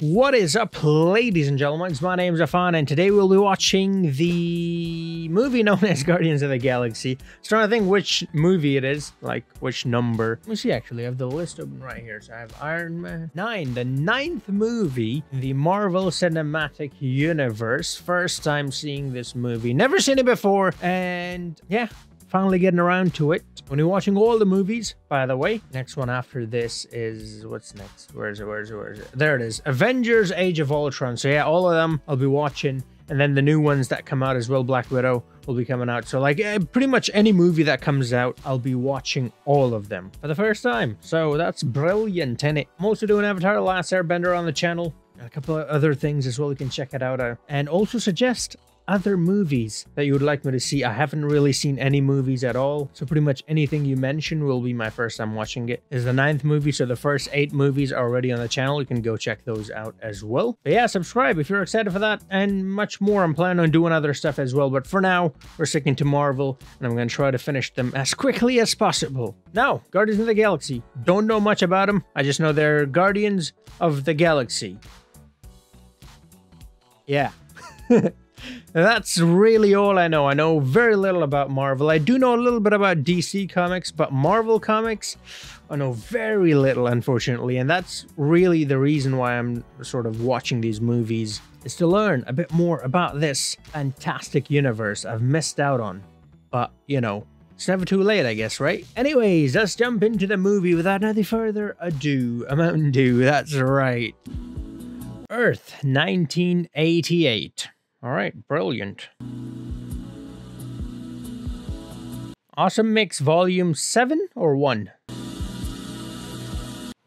What is up, ladies and gentlemen? My name is Afan, and today we'll be watching the movie known as Guardians of the Galaxy. I'm trying to think which movie it is, like which number. Let me see, actually, I have the list open right here. So I have Iron Man 9, the 9th movie in the Marvel Cinematic Universe. First time seeing this movie. Never seen it before, and yeah, finally getting around to it. When you're watching all the movies, by the way, next one after this is, what's next? Where is it? There it is. Avengers Age of Ultron. So yeah, all of them I'll be watching. And then the new ones that come out as well, Black Widow will be coming out. So like pretty much any movie that comes out, I'll be watching all of them for the first time. So that's brilliant, isn't it? I'm also doing Avatar the Last Airbender on the channel. And a couple of other things as well. You can check it out. And also suggest other movies that you would like me to see. I haven't really seen any movies at all, so pretty much anything you mention will be my first time watching it. It's the 9th movie, so the first 8 movies are already on the channel. You can go check those out as well. But yeah, subscribe if you're excited for that and much more. I'm planning on doing other stuff as well, but for now we're sticking to Marvel, and I'm going to try to finish them as quickly as possible. Now, Guardians of the Galaxy. Don't know much about them. I just know they're Guardians of the Galaxy. Yeah. That's really all I know. I know very little about Marvel. I do know a little bit about DC Comics, but Marvel Comics, I know very little, unfortunately. And that's really the reason why I'm sort of watching these movies, is to learn a bit more about this fantastic universe I've missed out on. But, you know, it's never too late, I guess, right? Anyways, let's jump into the movie without any further ado. A Mountain Dew, that's right. Earth, 1988. All right, brilliant. Awesome Mix Volume 7 or 1?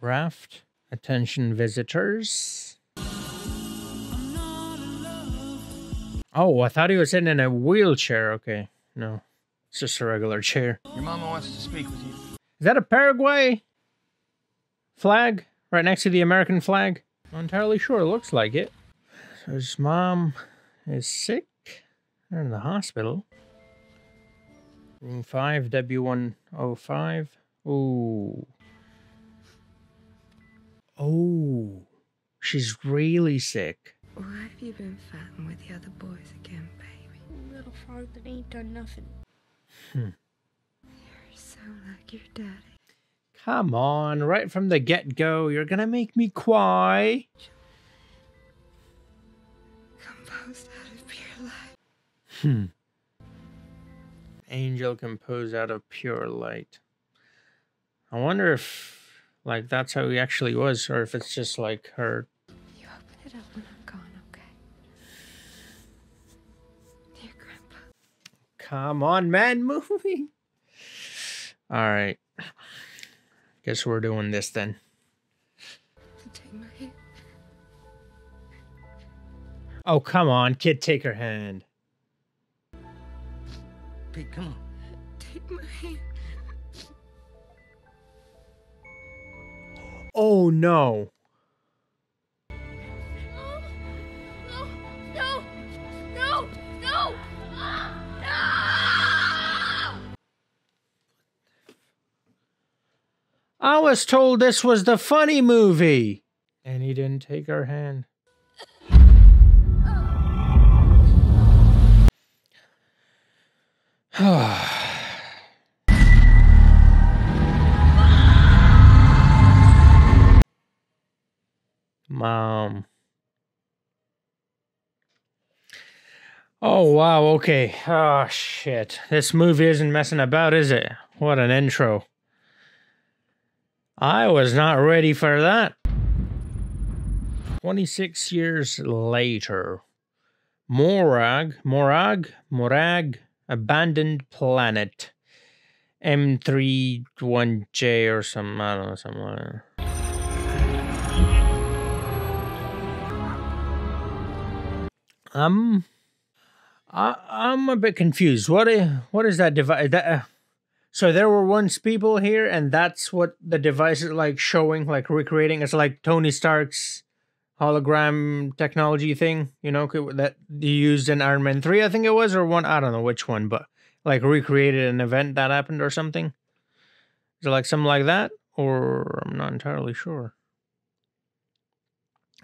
Raft. Attention visitors. Oh, I thought he was sitting in a wheelchair. Okay, no. It's just a regular chair. Your mama wants to speak with you. Is that a Paraguay flag? Right next to the American flag? Not entirely sure. Looks like it. So his mom is sick. They're in the hospital. Room 5, W105. Ooh. Oh. She's really sick. Why have you been fighting with the other boys again, baby? Little frog that ain't done nothing. You're so like your daddy. Come on, right from the get-go. You're gonna make me cry. Composed out of pure light. Angel composed out of pure light. I wonder if, like, that's how he actually was, or if it's just like her. You open it up when I'm gone, okay? Dear Grandpa. Come on, man, movie. All right. Guess we're doing this then. Take my hand. Oh, come on, kid, take her hand. Pete, come on. Take my hand. Oh, no. No, no, no, no, no, no. I was told this was the funny movie. And he didn't take her hand. Mom. Oh, wow. Okay. Oh, shit. This movie isn't messing about, is it? What an intro. I was not ready for that. 26 years later. Morag. Abandoned planet. M31J or some, I don't know, something like that. I'm a bit confused. What is that device? So there were once people here, and that's what the device is like showing, like recreating. It's like Tony Stark's hologram technology thing, you know, that you used in Iron Man 3, I think it was, or 1, I don't know which one, but like recreated an event that happened or something. Is it like something like that? Or I'm not entirely sure.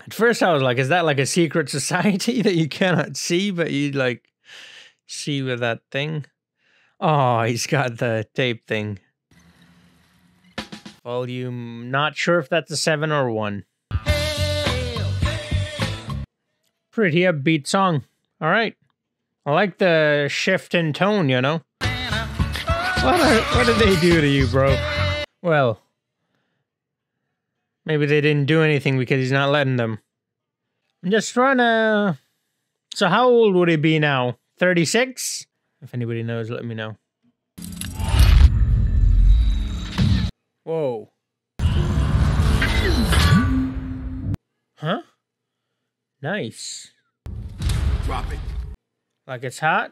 At first I was like, is that like a secret society that you cannot see, but you like see with that thing? Oh, he's got the tape thing. Volume, not sure if that's a 7 or 1. Pretty upbeat song. All right. I like the shift in tone, you know? What did they do to you, bro? Well, maybe they didn't do anything because he's not letting them. I'm just trying to... So how old would he be now? 36? If anybody knows, let me know. Whoa. Huh? Nice. Drop it. Like it's hot?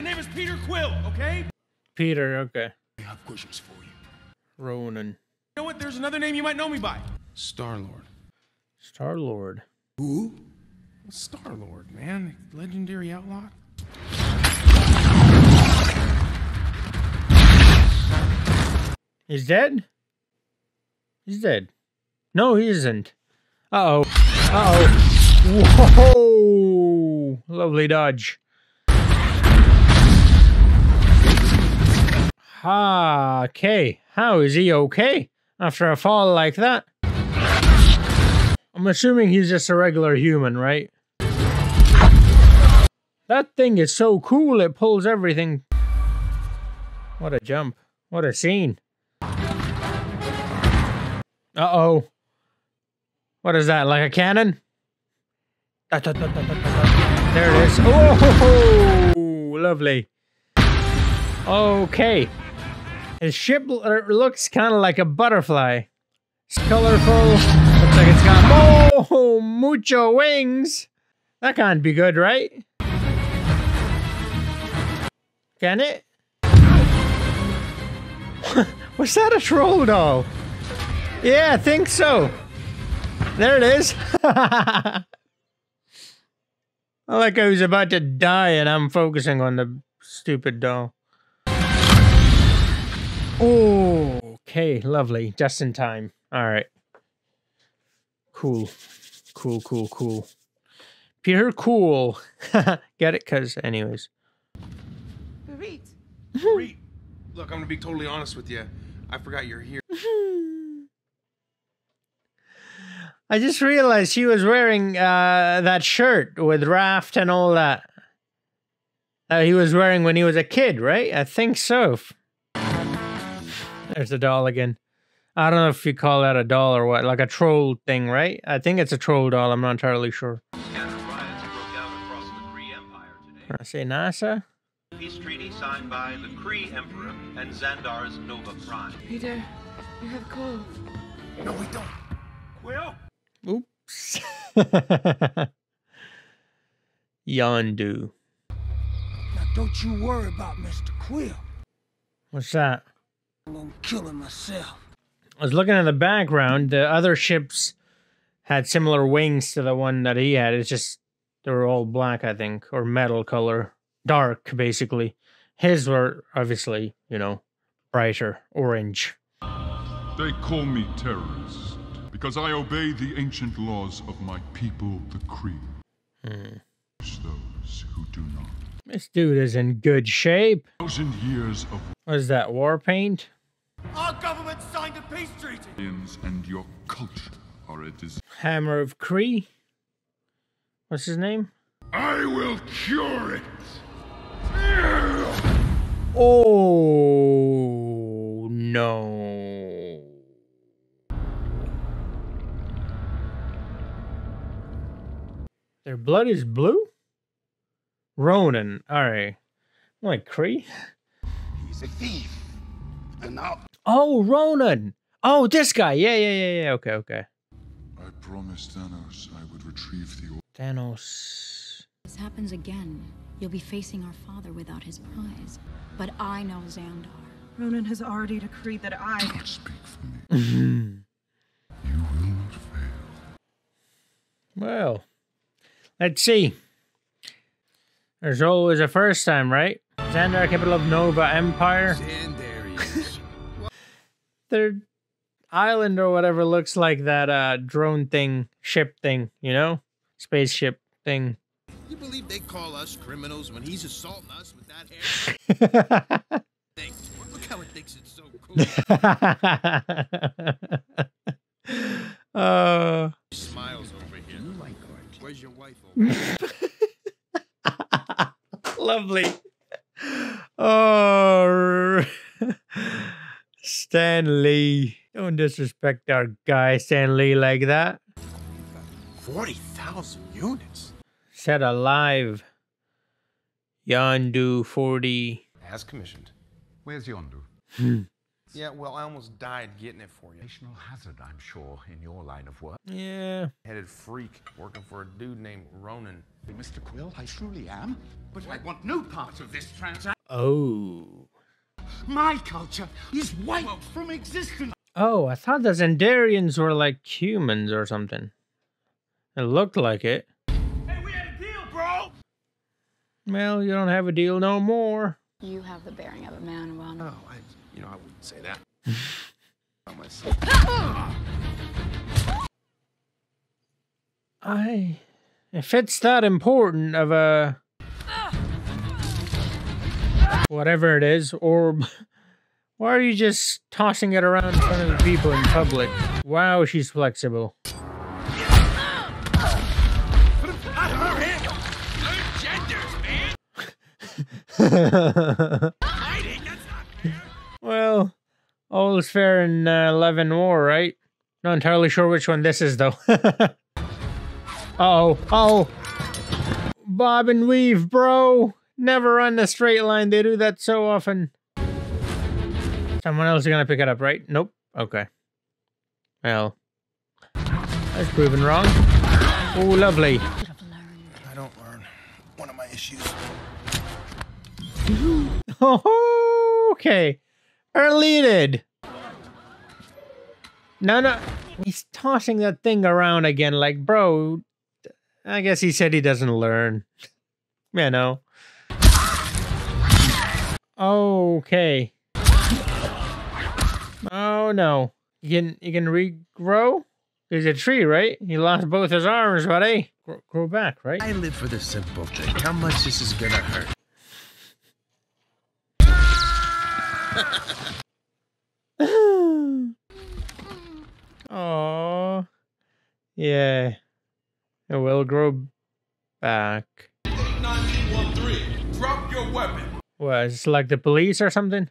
My name is Peter Quill, okay? Peter, okay. I have questions for you. Ronan. You know what? There's another name you might know me by. Star-Lord. Star-Lord. Who? Star-Lord, man. Legendary outlaw. He's dead? He's dead. No, he isn't. Uh-oh. Uh-oh. Whoa! Lovely dodge. Ah, okay. How is he okay after a fall like that? I'm assuming he's just a regular human, right? That thing is so cool, it pulls everything. What a jump. What a scene. Uh-oh. What is that, like a cannon? There it is. Oh, lovely. Okay. His ship looks kind of like a butterfly. It's colorful. Looks like it's got mucho wings. That can't be good, right? Can it? Was that a troll doll? Yeah, I think so. There it is. I like I was about to die and I'm focusing on the stupid doll. Oh, okay, lovely. Just in time. All right. Cool. Cool, cool, cool. Peter Cool. Get it? Because, anyways. Groot. Groot. Look, I'm going to be totally honest with you. I forgot you're here. I just realized she was wearing that shirt with Raft and all that. He was wearing when he was a kid, right? I think so. There's a doll again. I don't know if you call that a doll or what, like a troll thing, right? I think it's a troll doll. I'm not entirely sure. I say NASA. Peace treaty signed by the Kree Emperor and Xandar's Nova Prime. Peter, you have cold. No, we don't. Well. Oops. Yondu. Now don't you worry about Mr. Quill. What's that? I'm gonna kill him myself. I was looking in the background. The other ships had similar wings to the one that he had. It's just they were all black, I think, or metal color, dark basically. His were obviously, you know, brighter orange. They call me terrorist because I obey the ancient laws of my people, the Kree. Those who do not. This dude is in good shape. 1,000 years of. What is that, war paint? Our government signed a peace treaty. And your culture are a disease. Hammer of Kree. What's his name? I will cure it. Oh no! Their blood is blue. Ronan. All right. I'm like Kree. He's a thief. And now. Oh, Ronan. Oh, this guy. Yeah. Okay, okay. I promised Thanos I would retrieve the. Thanos. This happens again. You'll be facing our father without his prize. But I know Xandar. Ronan has already decreed that I. Don't speak for me. You will not fail. Well, let's see. There's always a first time, right? Xandar, capital of Nova Empire. They're... island or whatever looks like that drone thing, ship thing, you know? Spaceship thing. You believe they call us criminals when he's assaulting us with that hair? Look how it thinks it's so cool. Smiles over here. You like orange. Where's your wife over? Lovely. Oh, Stan Lee. Don't disrespect our guy Stan Lee like that. 40,000 units. Set alive. Yondu 40. As commissioned. Where's Yondu? Yeah, well, I almost died getting it for you. National hazard, I'm sure, in your line of work. Yeah. Headed freak working for a dude named Ronan. Mr. Quill, I truly am, but I want no part of this transaction. Oh. My culture is wiped from existence. Oh, I thought the Xandarians were like humans or something. It looked like it. Hey, we had a deal, bro! Well, you don't have a deal no more. You have the bearing of a man, Ron. Oh, you know, I wouldn't say that. If it's that important of a... whatever it is, or... why are you just tossing it around in front of the people in public? Wow, she's flexible. Put her genders, man. Well, all is fair in love and war, right? Not entirely sure which one this is, though. Uh-oh. Oh. Bob and weave, bro. Never run a straight line. They do that so often. Someone else is gonna pick it up, right? Nope. Okay. Well, that's proven wrong. Oh, lovely. I don't learn. One of my issues. Oh, okay. Early did. No. He's tossing that thing around again. Like, bro, I guess he said he doesn't learn. You know. Okay. Oh no. You can regrow? There's a tree, right? He lost both his arms, buddy. Grow back, right? I live for the simple trick. How much this is gonna hurt? Oh, yeah. It will grow back. 1913. Drop your weapon. What, is this like the police or something?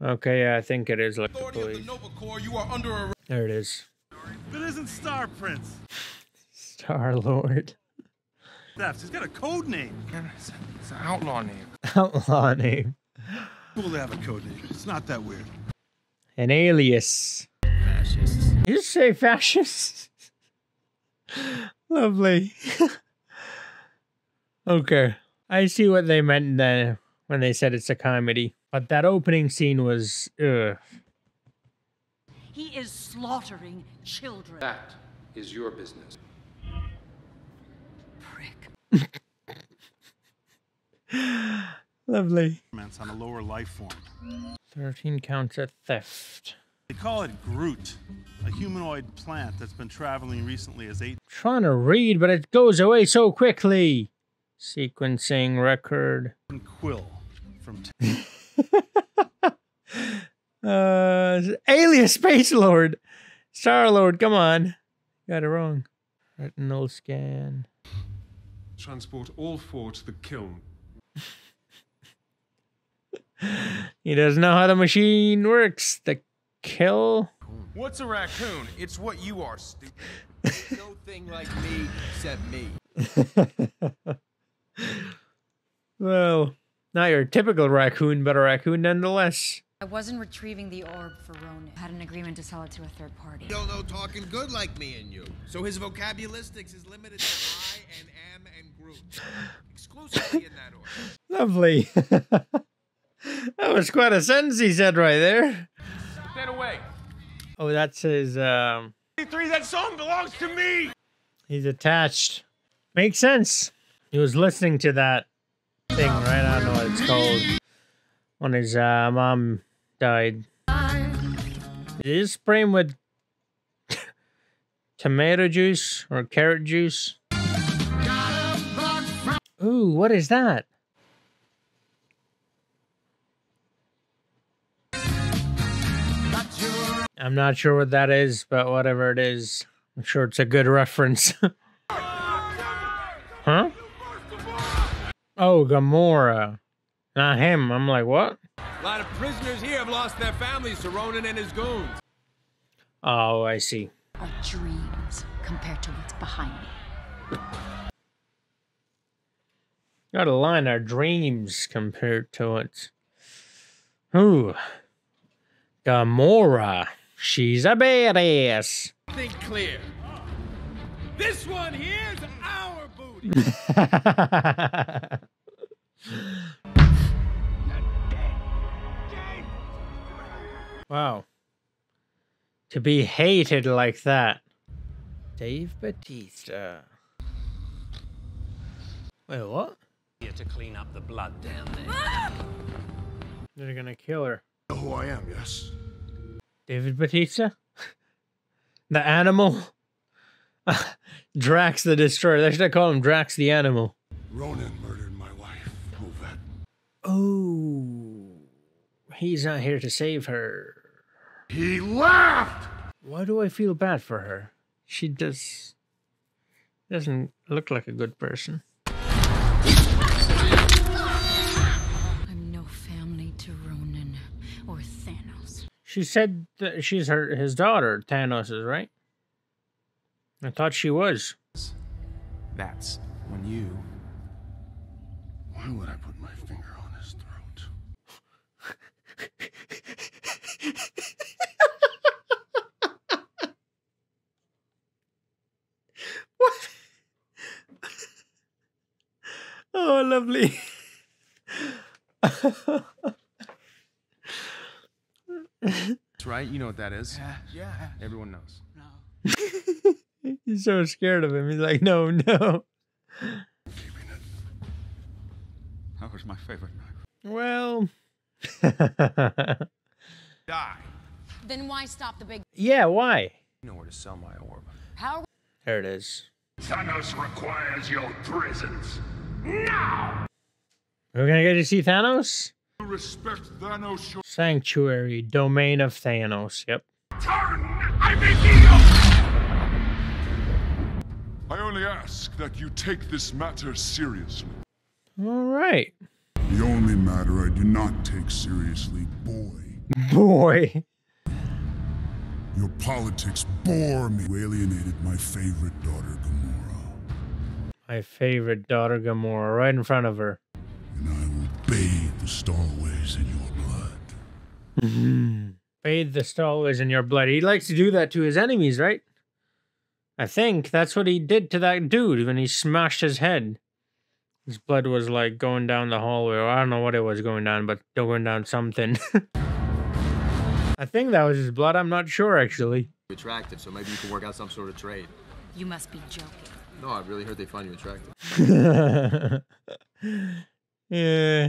Okay, yeah, I think it is like the police. The Nova Corps, you are under arrest. There it is. That isn't Star Prince. Star-Lord. He's got a code name. It's an outlaw name. Outlaw name. Cool to have a code name. It's not that weird. An alias. Fascists. You say fascists? Lovely. Okay. I see what they meant then when they said it's a comedy. But that opening scene was, ugh. He is slaughtering children. That is your business. Prick. Lovely. On a lower life form. 13 counts of theft. They call it Groot, a humanoid plant that's been traveling recently as 8. I'm trying to read, but it goes away so quickly. Sequencing record. Quill from. Alias Space Lord, Star Lord, come on, got it wrong. Retinal scan. Transport all four to the kiln. He doesn't know how the machine works. The kill. What's a raccoon? It's what you are, stupid. No thing like me except me. Well, not your typical raccoon, but a raccoon nonetheless. I wasn't retrieving the orb for Ronan. I had an agreement to sell it to a third party. You don't know talking good like me and you. So his vocabulistics is limited to I and am and Groot. Exclusively in that order. Lovely. That was quite a sentence he said right there. Get away. Oh, that's his, that song belongs to me! He's attached. Makes sense. He was listening to that thing, right? I don't know what it's called. When his mom died. Is this Prime with tomato juice or carrot juice? Ooh, what is that? I'm not sure what that is, but whatever it is, I'm sure it's a good reference. Huh? Oh, Gamora. Not him. I'm like, what? A lot of prisoners here have lost their families to Ronan and his goons. Oh, I see. Our dreams compared to what's behind me. Got a line, our dreams compared to what's... Ooh. Gamora. She's a badass. Think clear. This one here's our booty. Wow. To be hated like that. Dave Bautista. Wait, what? Here to clean up the blood down there. They're gonna kill her. You know who I am, yes. David Bautista? The animal? Drax the Destroyer. They should have called him Drax the Animal. Ronan murdered my wife. Who that? Oh. He's not here to save her. He laughed! Why do I feel bad for her? She doesn't look like a good person. I'm no family to Ronan or Thanos. She said that she's his daughter, Thanos is, right? I thought she was. That's when you... Why would I put my finger on his throat? What? Oh, lovely. That's right, you know what that is. Yeah. Everyone knows. No. He's so scared of him. He's like, no, no. Keeping it. That was my favorite knife. Well. Die. Then why stop the big... Yeah, why? You know where to sell my orb. How... There it is. Thanos requires your presence. Now! We're gonna get to see Thanos? Respect Thanos. Your Sanctuary, domain of Thanos, yep. Turn! I make you! I only ask that you take this matter seriously. All right. The only matter I do not take seriously, boy. Boy. Your politics bore me. You alienated my favorite daughter, Gamora. My favorite daughter, Gamora, right in front of her. And I will bathe the Starways in your blood. Mm-hmm. Bathe the Starways in your blood. He likes to do that to his enemies, right? I think that's what he did to that dude when he smashed his head. His blood was like going down the hallway, or I don't know what it was going down, but going down something. I think that was his blood, I'm not sure actually. Attractive, so maybe you can work out some sort of trade. You must be joking. No, I really heard they find you attractive. Yeah.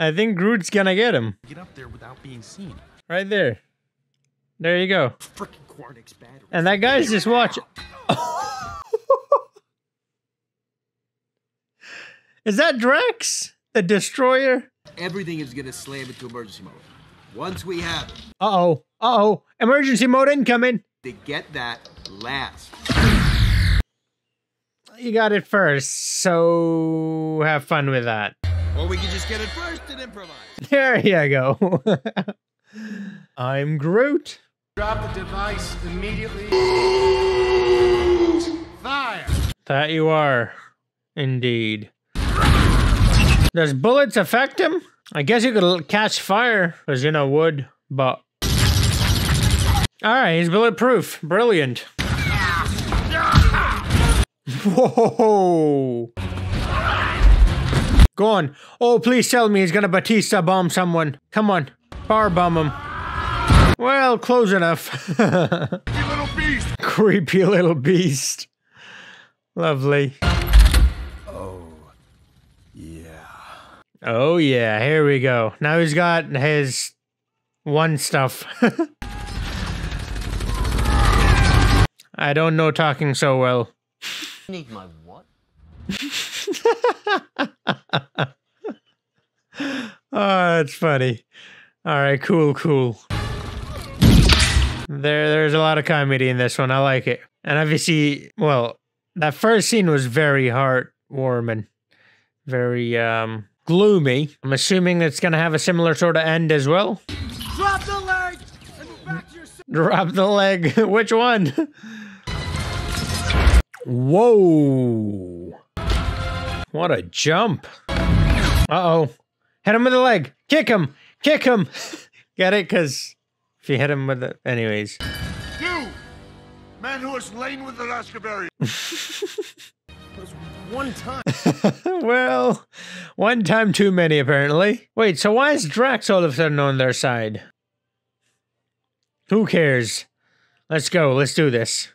I think Groot's gonna get him. Get up there without being seen. Right there. There you go. Frickin' and that guy's just watching. Is that Drax? The Destroyer? Everything is gonna slam into emergency mode. Once we have it. Uh-oh. Uh-oh. Emergency mode incoming. To get that last. You got it first, so have fun with that. Or we can just get it first and improvise. There you go. I'm Groot. Drop the device immediately. Fire! That you are, indeed. Does bullets affect him? I guess you could catch fire, because you know wood, but... Alright, he's bulletproof. Brilliant. Whoa! Go on. Oh, please tell me he's gonna Batista bomb someone. Come on. Bar bomb him. Well, close enough. Creepy little beast. Creepy little beast. Lovely. Oh, yeah. Oh, yeah. Here we go. Now he's got his one stuff. I don't know talking so well. Need my what? Oh, that's funny. All right, cool, cool. There's a lot of comedy in this one. I like it. And obviously, well, that first scene was very heartwarming, very gloomy. I'm assuming it's gonna have a similar sort of end as well. Drop the leg. And back to your... Drop the leg. Which one? Whoa! What a jump! Uh-oh! Hit him with the leg. Kick him. Kick him. Get it? Cause if you hit him with the... Anyways. You, man who has lain with the raspberry. One time. Well, one time too many apparently. Wait, so why is Drax all of a sudden on their side? Who cares? Let's go. Let's do this.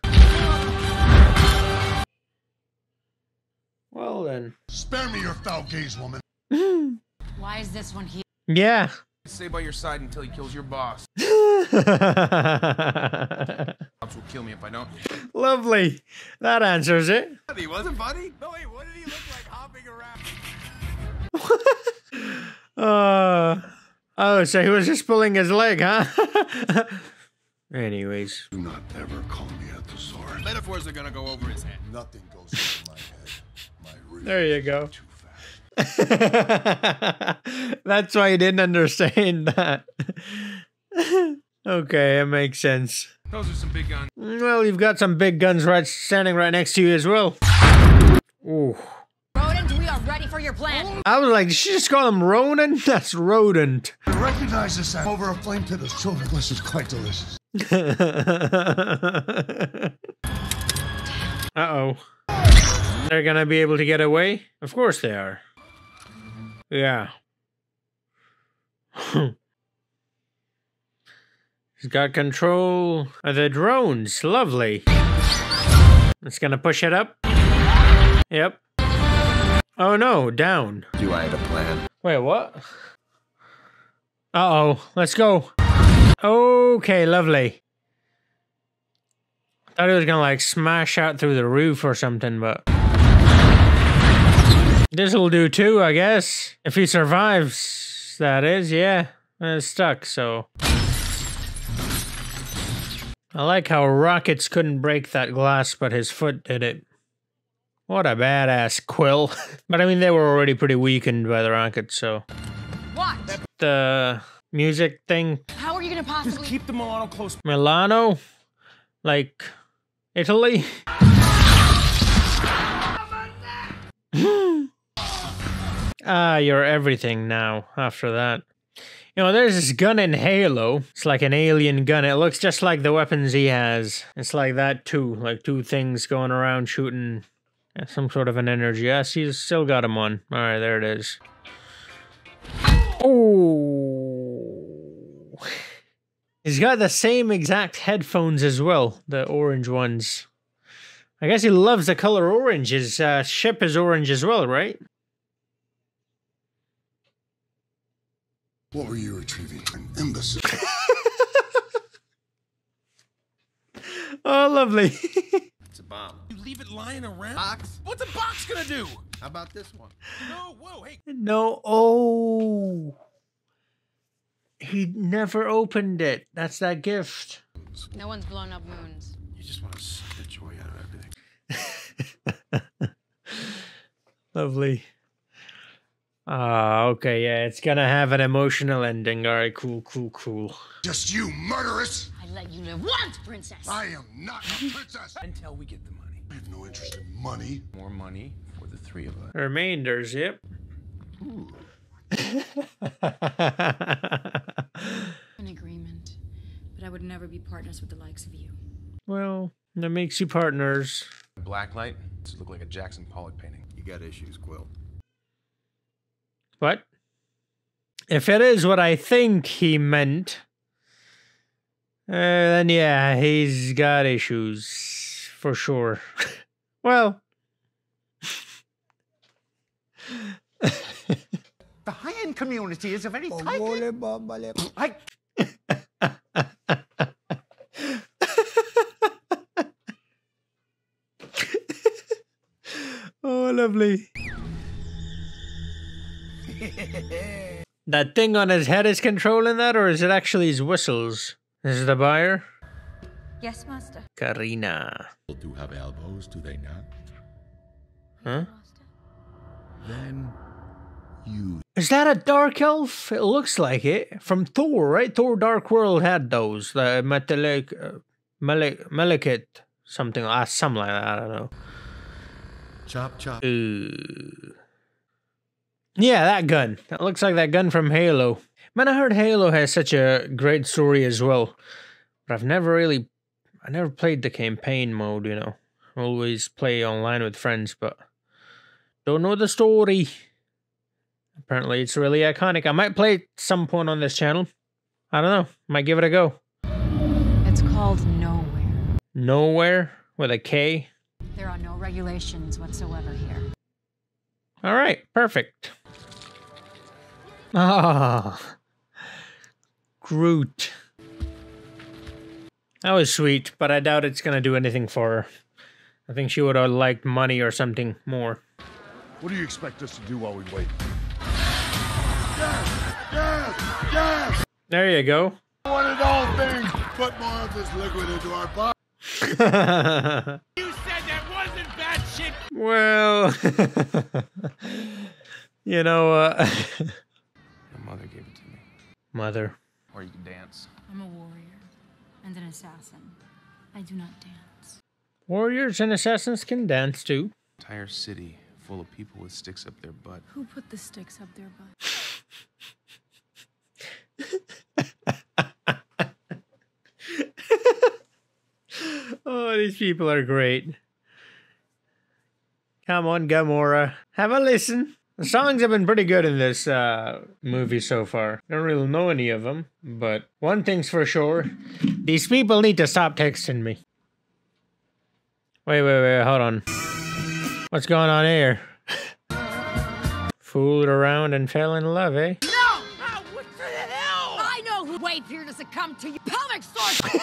Well then. Spare me your foul gaze, woman. Why is this one here? Yeah. Stay by your side until he kills your boss. Cops will kill me if I don't. Lovely. That answers it. He wasn't funny? No, wait, what did he look like hopping around? Oh, so he was just pulling his leg, huh? Anyways. Do not ever call me at the sword. Metaphors are gonna go over his head. Nothing goes over my head. My there you go. That's why you didn't understand that. Okay, it makes sense. Those are some big guns. Well, you've got some big guns standing right next to you as well. Ooh. Rodent, we are ready for your plan. I was like, did she just call him Ronan? That's Rodent. I recognize this app over a flame pit of children. This is quite delicious. Uh-oh. They're gonna be able to get away? Of course they are. Yeah. He's got control of the drones. Lovely. It's gonna push it up. Yep. Oh no, down. Do I have a plan? Wait, what? Uh-oh, let's go. Okay, lovely. I thought it was gonna like smash out through the roof or something, but... This'll do too, I guess. If he survives, that is, yeah. It's stuck, so... I like how Rockets couldn't break that glass, but his foot did it. What a badass Quill. But I mean, they were already pretty weakened by the Rockets, so... What? The music thing. How are you gonna possibly... Just keep the Milano close. Milano? Like... Italy? Ah, you're everything now, after that. You know, there's this gun in Halo. It's like an alien gun. It looks just like the weapons he has. It's like that too, like two things going around shooting at some sort of an energy. Yes, he's still got him on. All right, there it is. Oh! He's got the same exact headphones as well, the orange ones. I guess he loves the color orange. His ship is orange as well, right? What were you retrieving? An imbecile. Oh, lovely. It's a bomb. You leave it lying around? Box? What's a box gonna do? How about this one? No, whoa, hey. No, oh. He never opened it. That's that gift. No one's blown up moons. You just want to suck the joy out of everything. Lovely. Ah, okay, yeah, it's gonna have an emotional ending. All right, cool, cool, cool. Just you, murderess! I let you live once, princess! I am not a princess! Until we get the money. I have no interest in money. More money for the three of us. Remainders, yep. Ooh. An agreement, but I would never be partners with the likes of you. Well, that makes you partners. Blacklight? This looks like a Jackson Pollock painting. You got issues, Quill. What? If it is what I think he meant, then yeah, he's got issues, for sure. Well. The high-end community is a very tight... Oh, lovely. That thing on his head is controlling that, or is it actually his whistles? This is the buyer? Yes, master. Karina. People do have elbows, do they not? Huh? Then you. Is that a dark elf? It looks like it. From Thor, right? Thor Dark World had those. The metallic, melikit, something, something like that, I don't know. Chop, chop. Yeah, that gun. That looks like that gun from Halo. Man, I heard Halo has such a great story as well. But I've never really... I never played the campaign mode, you know. I always play online with friends, but... don't know the story. Apparently, it's really iconic. I might play it at some point on this channel. I don't know. Might give it a go. It's called Nowhere. Nowhere? With a K? There are no regulations whatsoever here. Alright, perfect. Ah, Groot. That was sweet, but I doubt it's gonna do anything for her. I think she would have liked money or something more. What do you expect us to do while we wait? Yes! Yes! Yes! There you go. I wanted all things. Put more of this liquid into our body. You said that wasn't bad shit. Well... you know, Your mother gave it to me. Mother. Or you can dance. I'm a warrior and an assassin. I do not dance. Warriors and assassins can dance too. Entire city full of people with sticks up their butt. Who put the sticks up their butt? Oh, these people are great. Come on, Gamora. Have a listen. The songs have been pretty good in this movie so far. I don't really know any of them, but one thing's for sure. These people need to stop texting me. Wait, wait, wait, hold on. What's going on here? Fooled around and fell in love, eh? No! Oh, what the hell? I know who wait here to succumb to you. Pelvic sorcery!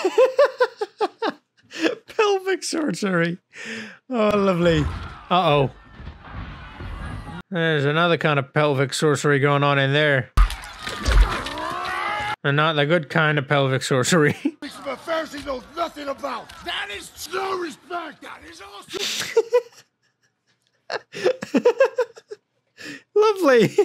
Pelvic sorcery. Oh, lovely. Uh-oh. There's another kind of pelvic sorcery going on in there. And not the good kind of pelvic sorcery. Affairs he knows nothing about. That is no respect. That is awesome. Lovely.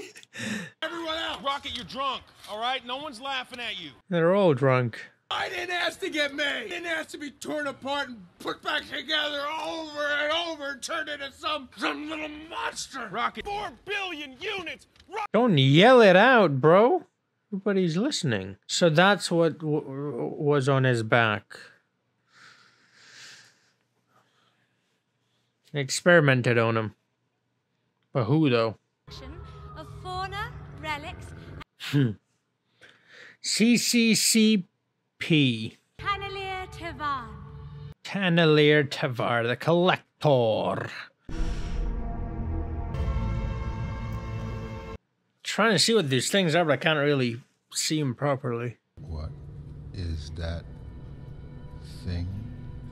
Everyone else, Rocket, you're drunk. All right, no one's laughing at you. They're all drunk. I didn't ask to get made. I didn't ask to be torn apart and put back together over and over and turned into some little monster. Rocket. 4 billion units. Rocket. Don't yell it out, bro. Everybody's listening. So that's what was on his back. Experimented on him. But who, though? Of fauna, relics. CCCP. Tannelier Tavar. Tannelier Tavar, the collector. Trying to see what these things are, but I can't really see them properly. What is that thing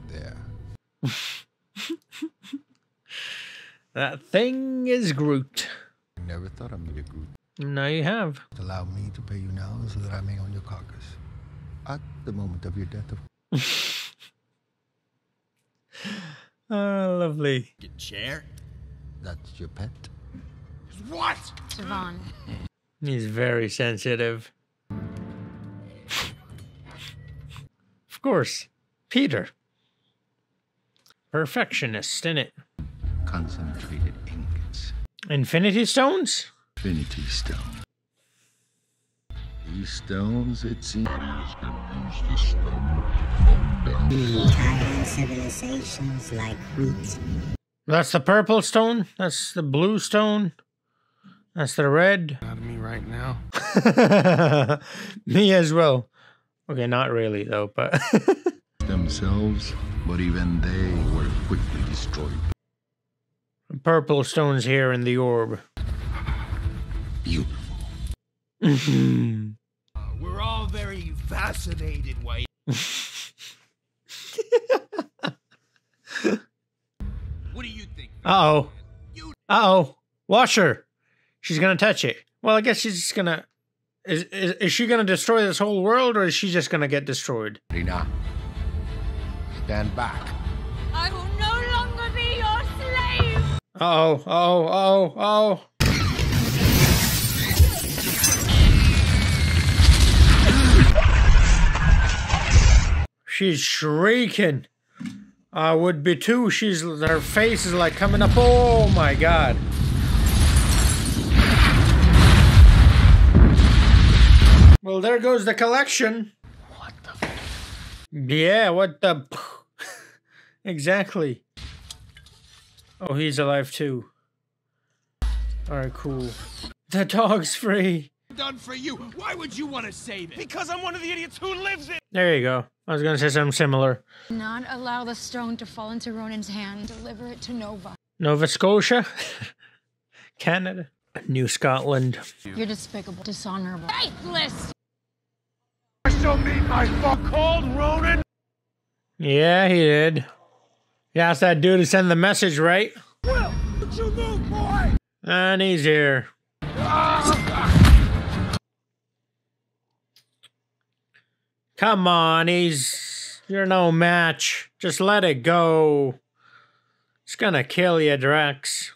there? That thing is Groot. I never thought I'd make a Groot. Now you have. Allow me to pay you now so that I may own your carcass. At the moment of your death. Oh, lovely. Your chair? That's your pet? What? Siobhan. He's very sensitive. Of course. Peter. Perfectionist, innit? Concentrated ingots. Infinity Stones? Infinity Stones. These stones, it seems. Civilizations like Groot. That's the purple stone. That's the blue stone. That's the red. Out of me right now. Me as well. Okay, not really though, but. Themselves, but even they were quickly destroyed. Purple stones here in the orb. Beautiful. We're all very fascinated, White. What do you think? Uh-oh. Uh-oh. Watch her. She's going to touch it. Well, I guess she's just going to... Is she going to destroy this whole world, or is she just going to get destroyed? Rina, stand back. I will no longer be your slave! Uh-oh. Uh-oh. Uh-oh. Uh-oh. She's shrieking. I would be too. Her face is like coming up. Oh my God. Well, there goes the collection. What the? Yeah, what the? Exactly. Oh, he's alive too. All right, cool. The dog's free. Done for you. Why would you want to save it? Because I'm one of the idiots who lives it. There you go. I was going to say something similar. Not allow the stone to fall into Ronan's hand. Deliver it to Nova. Nova Scotia? Canada? New Scotland. You're despicable. Dishonorable. Faithless! I still mean my fuck called Ronan! Yeah, he did. He asked that dude to send the message, right? Will, don't you move, boy! And he's here. Come on, you're no match. Just let it go. It's gonna kill you, Drax.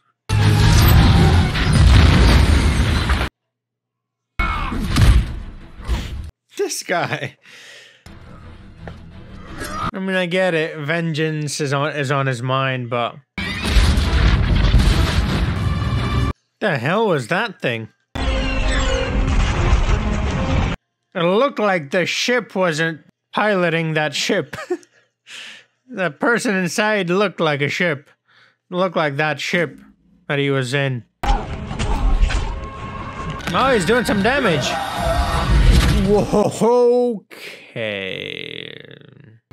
This guy. I mean, I get it. Vengeance is on his mind, but the hell was that thing? It looked like the ship wasn't piloting that ship. The person inside looked like a ship. It looked like that ship that he was in. Oh, he's doing some damage. Whoa, okay.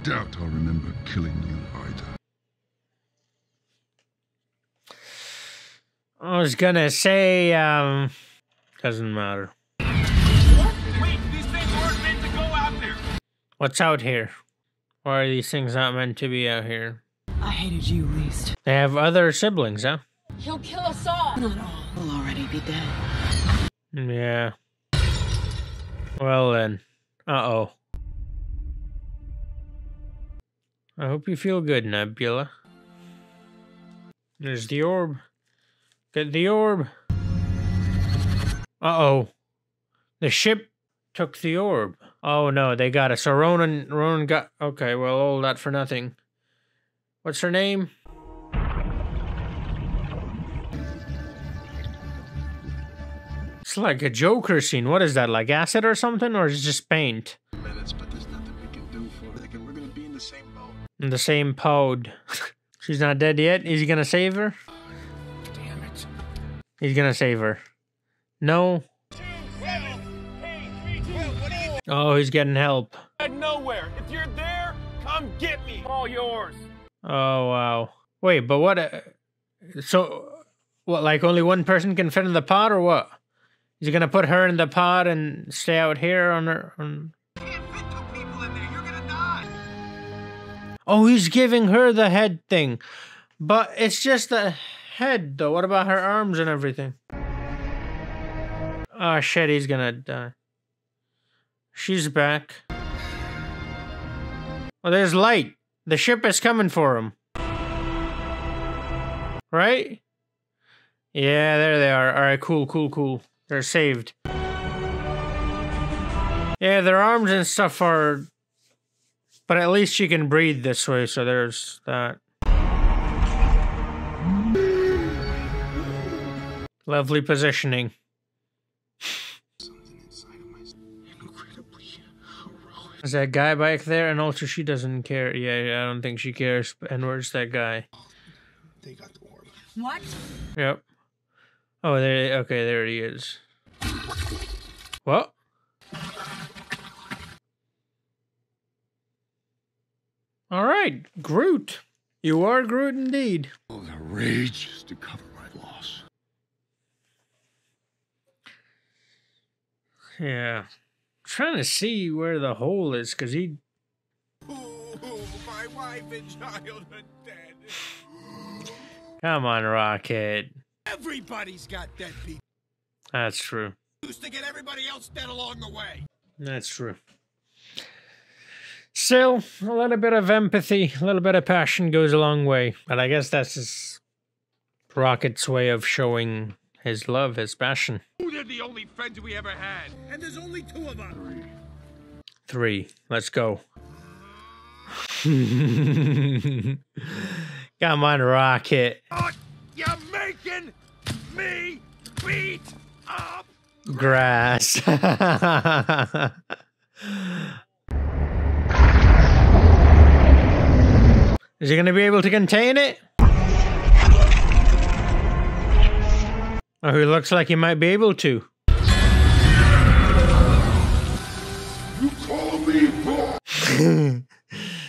Doubt I'll remember killing you either. I was gonna say, doesn't matter. What's out here? Why are these things not meant to be out here? I hated you least. They have other siblings, huh? He'll kill us all. Not all. We'll already be dead. Yeah. Well then. Uh-oh. I hope you feel good, Nebula. There's the orb. Get the orb. Uh-oh. The ship took the orb. Oh no, they got it. So Ronan got... Okay, well, all that for nothing. What's her name? It's like a Joker scene. What is that, like acid or something? Or is it just paint? Minutes, but there's nothing we can do for it. We're gonna be in the same boat. In the same pod. She's not dead yet? Is he gonna save her? Oh, damn it. He's gonna save her. No. Oh, he's getting help. Nowhere. If you're there, come get me. All yours. Oh, wow. Wait, but what? So, what, like only one person can fit in the pod or what? Is he going to put her in the pod and stay out here on her? You can't fit two people in there. You're going to die. Oh, he's giving her the head thing. But it's just the head, though. What about her arms and everything? Oh, shit, he's going to die. She's back. Well, there's light. The ship is coming for him. Right? Yeah, there they are. All right, cool, cool, cool. They're saved. Yeah, their arms and stuff are... But at least she can breathe this way, so there's that. Lovely positioning. Is that guy back there? And also, she doesn't care. Yeah, I don't think she cares. And where's that guy? They got the orb. What? Yep. Oh, there. Okay, there he is. What? All right, Groot. You are Groot indeed. Oh, the rage is to cover my loss. Yeah. Trying to see where the hole is, cause he. Oh, my wife and child are dead. Come on, Rocket. Everybody's got dead people. That's true. Used to get everybody else dead along the way. That's true. Still, a little bit of empathy, a little bit of passion goes a long way. But I guess that's just Rocket's way of showing his love, his passion. Oh, they're the only friends we ever had. And there's only two of us. Three. Let's go. Come on, Rocket. Oh, you're making me beat up grass. Is he going to be able to contain it? Oh, he looks like he might be able to. You call me boy?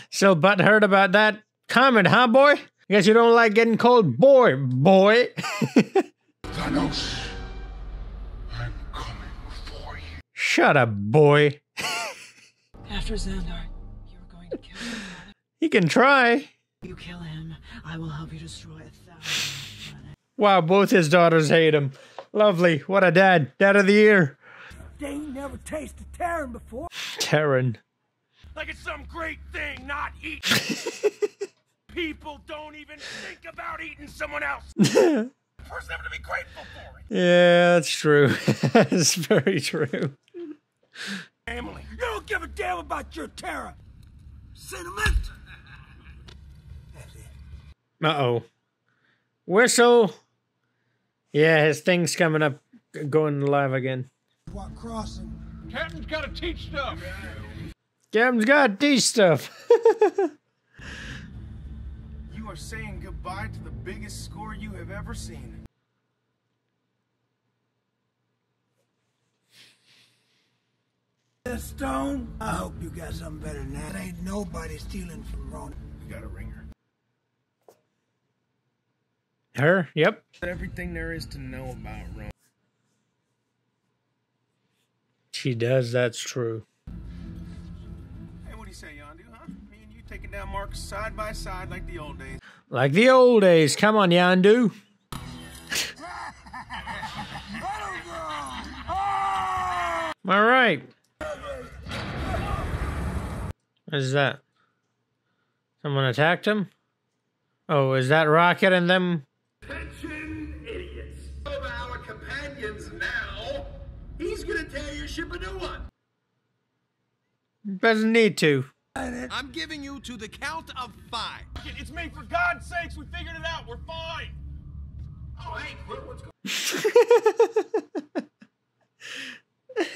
So butthurt about that comment, huh, boy? I guess you don't like getting called boy, boy. Thanos, I'm coming for you. Shut up, boy. After Xandar, you're going to kill him. He can try. You kill him, I will help you destroy 1,000 planets. Wow, both his daughters hate him. Lovely. What a dad. Dad of the year. They never tasted Terran before. Terran. Like it's some great thing not eating. People don't even think about eating someone else. First them to be grateful for it. Yeah, that's true. That's very true. Family. You don't give a damn about your Terra. Sentiment. Uh-oh. Whistle. Yeah, his thing's coming up, going live again. What crossing? Captain's gotta teach stuff. Captain's gotta teach stuff. You are saying goodbye to the biggest score you have ever seen. Stone. I hope you got something better than that. Ain't nobody stealing from Ronan. You got a ringer. Her? Yep. Everything there is to know about Ronan. She does, that's true. Hey, what do you say, Yondu, huh? Me and you taking down Mark side by side like the old days. Like the old days. Come on, Yondu. All right. What is that? Someone attacked him? Oh, is that Rocket and them? Attention, idiots. Of our companions now, he's gonna tear your ship a new one. Doesn't need to. I'm giving you to the count of 5. It's me, for God's sakes, we figured it out, we're fine. Oh, hey, what's going on?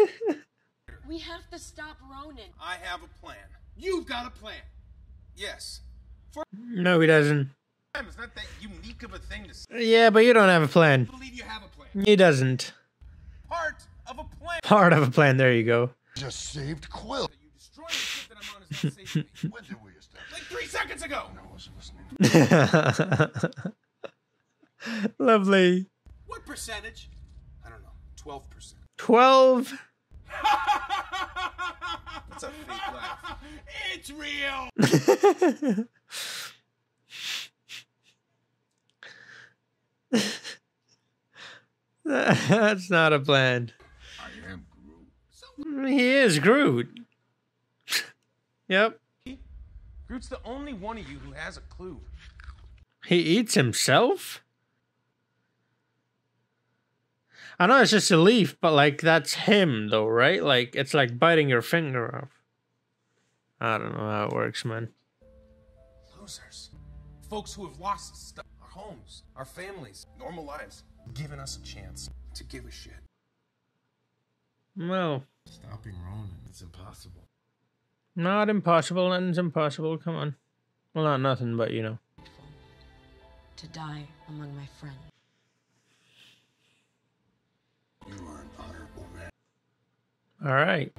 We have to stop Ronan. I have a plan. You've got a plan. Yes. No, he doesn't. It's not that unique of a thing to say. Yeah, but you don't have a plan. I believe you have a plan. He doesn't. Part of a plan. Part of a plan. There you go. Just saved Quill. You destroyed the ship that I'm on is not safe. When did we establish? Like 3 seconds ago. No, I wasn't listening. Lovely. What percentage? I don't know. 12%. 12. That's a fake laugh. It's real. That's not a plan. I am Groot. So he is Groot. Yep. Groot's the only one of you who has a clue. He eats himself? I know it's just a leaf, but like that's him though, right? Like it's like biting your finger off. I don't know how it works, man. Losers. Folks who have lost stuff. Our homes, our families, normal lives. Giving us a chance to give a shit. No. Stopping Ronan, it's impossible. Not impossible, nothing's impossible, come on. Well, not nothing, but you know. To die among my friends. You are an honorable man. All right.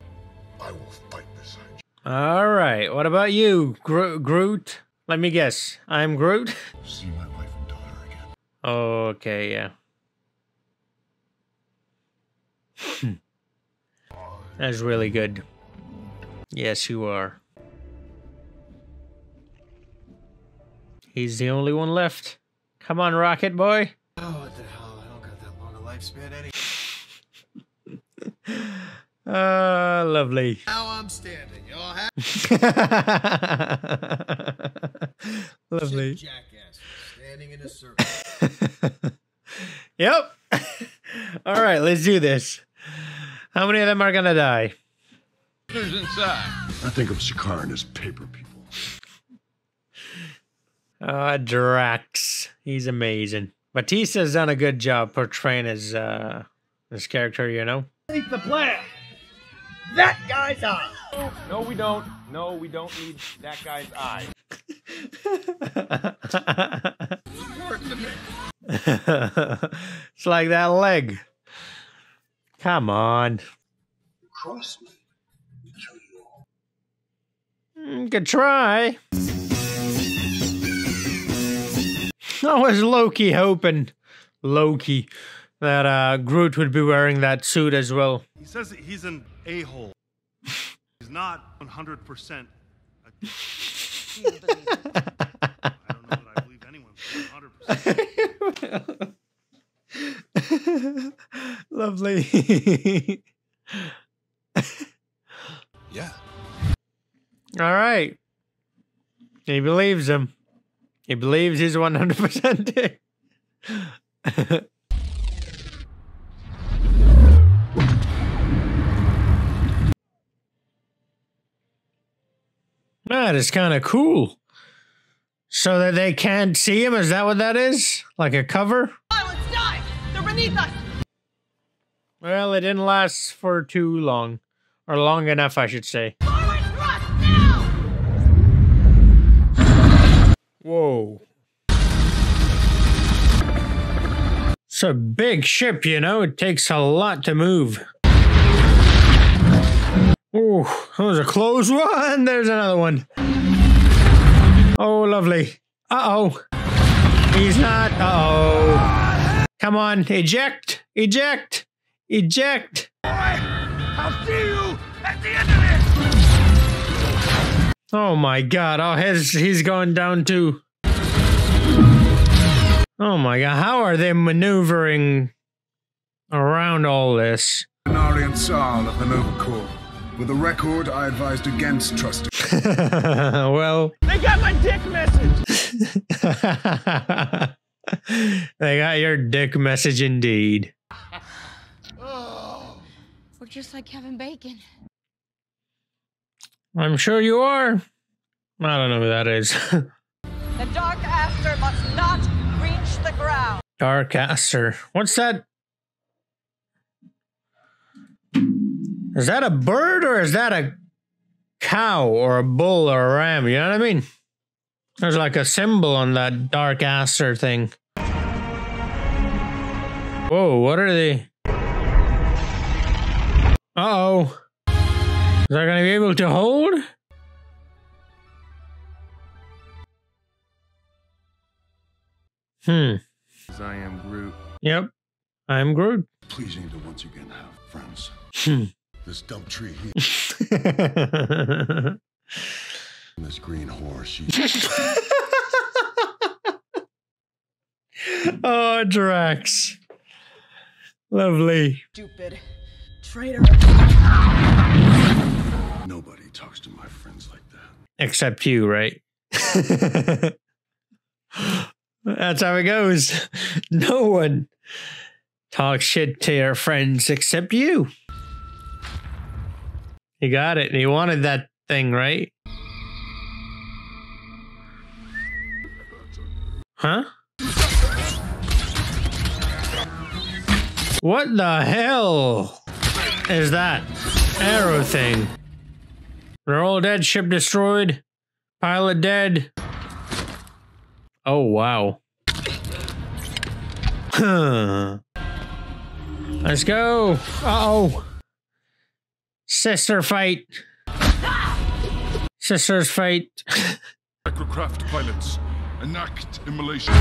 I will fight beside you. All right. What about you, Groot? Let me guess. I'm Groot? See my wife and daughter again. Oh, okay, yeah. That's really good. Yes, you are. He's the only one left. Come on, Rocket Boy. Oh, what the hell? lifespan anyway. Lovely. Now I'm standing. You're lovely. Jackass standing in a circle. Yep. All right, let's do this. How many of them are gonna die? There's inside. I think of Sakaar and his paper people. Drax. He's amazing. Bautista's done a good job portraying his character, you know. He's the player. That guy's eye. No, we don't. No, we don't need that guy's eye. It's like that leg. Come on. Cross me. Kill you all. Good try. I was hoping that Groot would be wearing that suit as well. He says that he's an a-hole. He's not 100%. I don't know that I believe anyone 100%. Lovely. Yeah. All right. He believes him. He believes he's 100% dead. That is kind of cool. So that they can't see him? Is that what that is? Like a cover? Violence, die! They're beneath us! Well, it didn't last for too long. Or long enough, I should say. Forward thrust now! Whoa. It's a big ship, you know? It takes a lot to move. Oh, that was a close one. There's another one. Oh, lovely. Uh-oh. He's not. Uh-oh. Come on. Eject. Eject. Eject. Boy, I'll see you at the end of it. Oh, my God. Oh, he's going down, too. Oh, my God. How are they maneuvering around all this? Anarian Sal of the Nova Corps. With a record, I advised against trusting. Well, they got my dick message. They got your dick message indeed. Oh. We're just like Kevin Bacon. I'm sure you are. I don't know who that is. The Dark Aster must not reach the ground. Dark Aster. What's that? Is that a bird or is that a cow or a bull or a ram? You know what I mean? There's like a symbol on that Dark Aster thing. Whoa, what are they? Uh-oh. Is that going to be able to hold? I am Groot. Yep, I am Groot. Pleasing to once again have friends. This dumb tree here. This green horse. Oh, Drax. Lovely. Stupid traitor. Nobody talks to my friends like that. Except you, right? That's how it goes. No one talks shit to your friends except you. He got it. He wanted that thing, right? Huh? What the hell is that arrow thing? They're all dead. Ship destroyed. Pilot dead. Oh, wow. Huh. Let's go. Uh-oh. Sister fight. Sisters fight. Microcraft pilots enact immolation.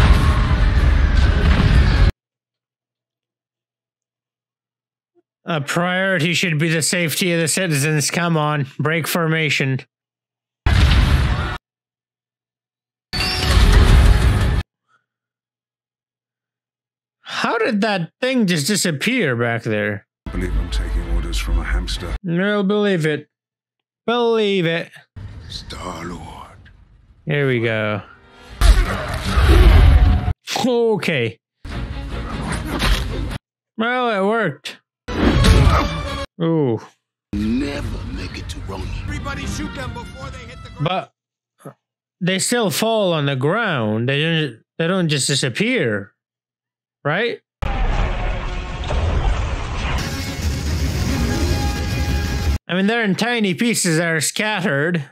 A priority should be the safety of the citizens. Come on, break formation. How did that thing just disappear back there? I believe I'm taking orders from a hamster. No, believe it. Believe it. Star-Lord. Here we go. Okay. Well, it worked. Ooh. Never make it to Ronan. Everybody shoot them before they hit the ground. But they still fall on the ground. They don't just disappear. Right? I mean, they're in tiny pieces that are scattered.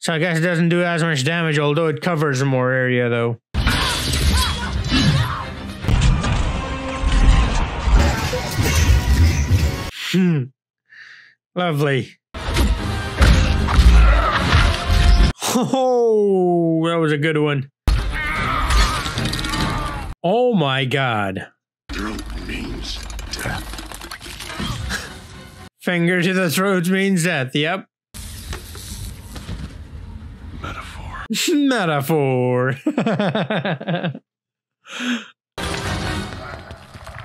So I guess it doesn't do as much damage, although it covers more area though. Hmm. Lovely. Oh, that was a good one. Oh my god. Throat means death. Finger to the throat means death, yep. Metaphor. Metaphor.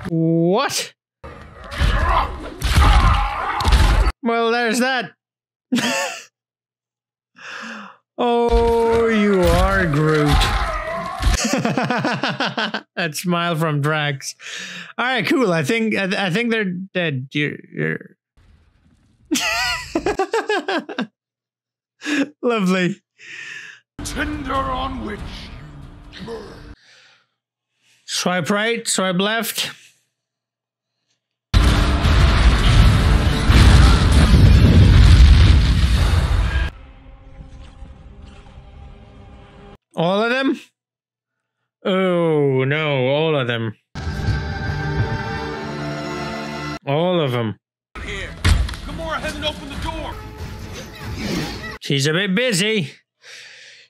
What? Well, there's that. Oh, you are Groot. That smile from Drax. All right, cool. I think they're dead. You're... Lovely. Tinder on which you murder. Swipe right, swipe left. All of them? Oh, no, all of them. All of them. Here. Gamora hasn't opened the door. She's a bit busy.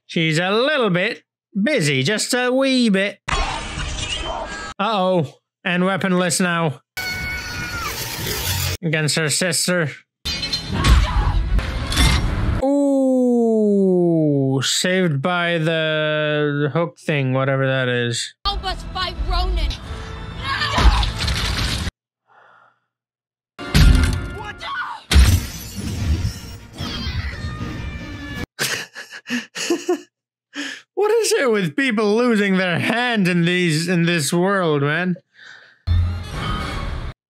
She's a little bit busy, just a wee bit. Uh-oh, and weaponless now. Against her sister. Saved by the hook thing, whatever that is. Help us fight Ronan. What is it with people losing their hand in this world, man?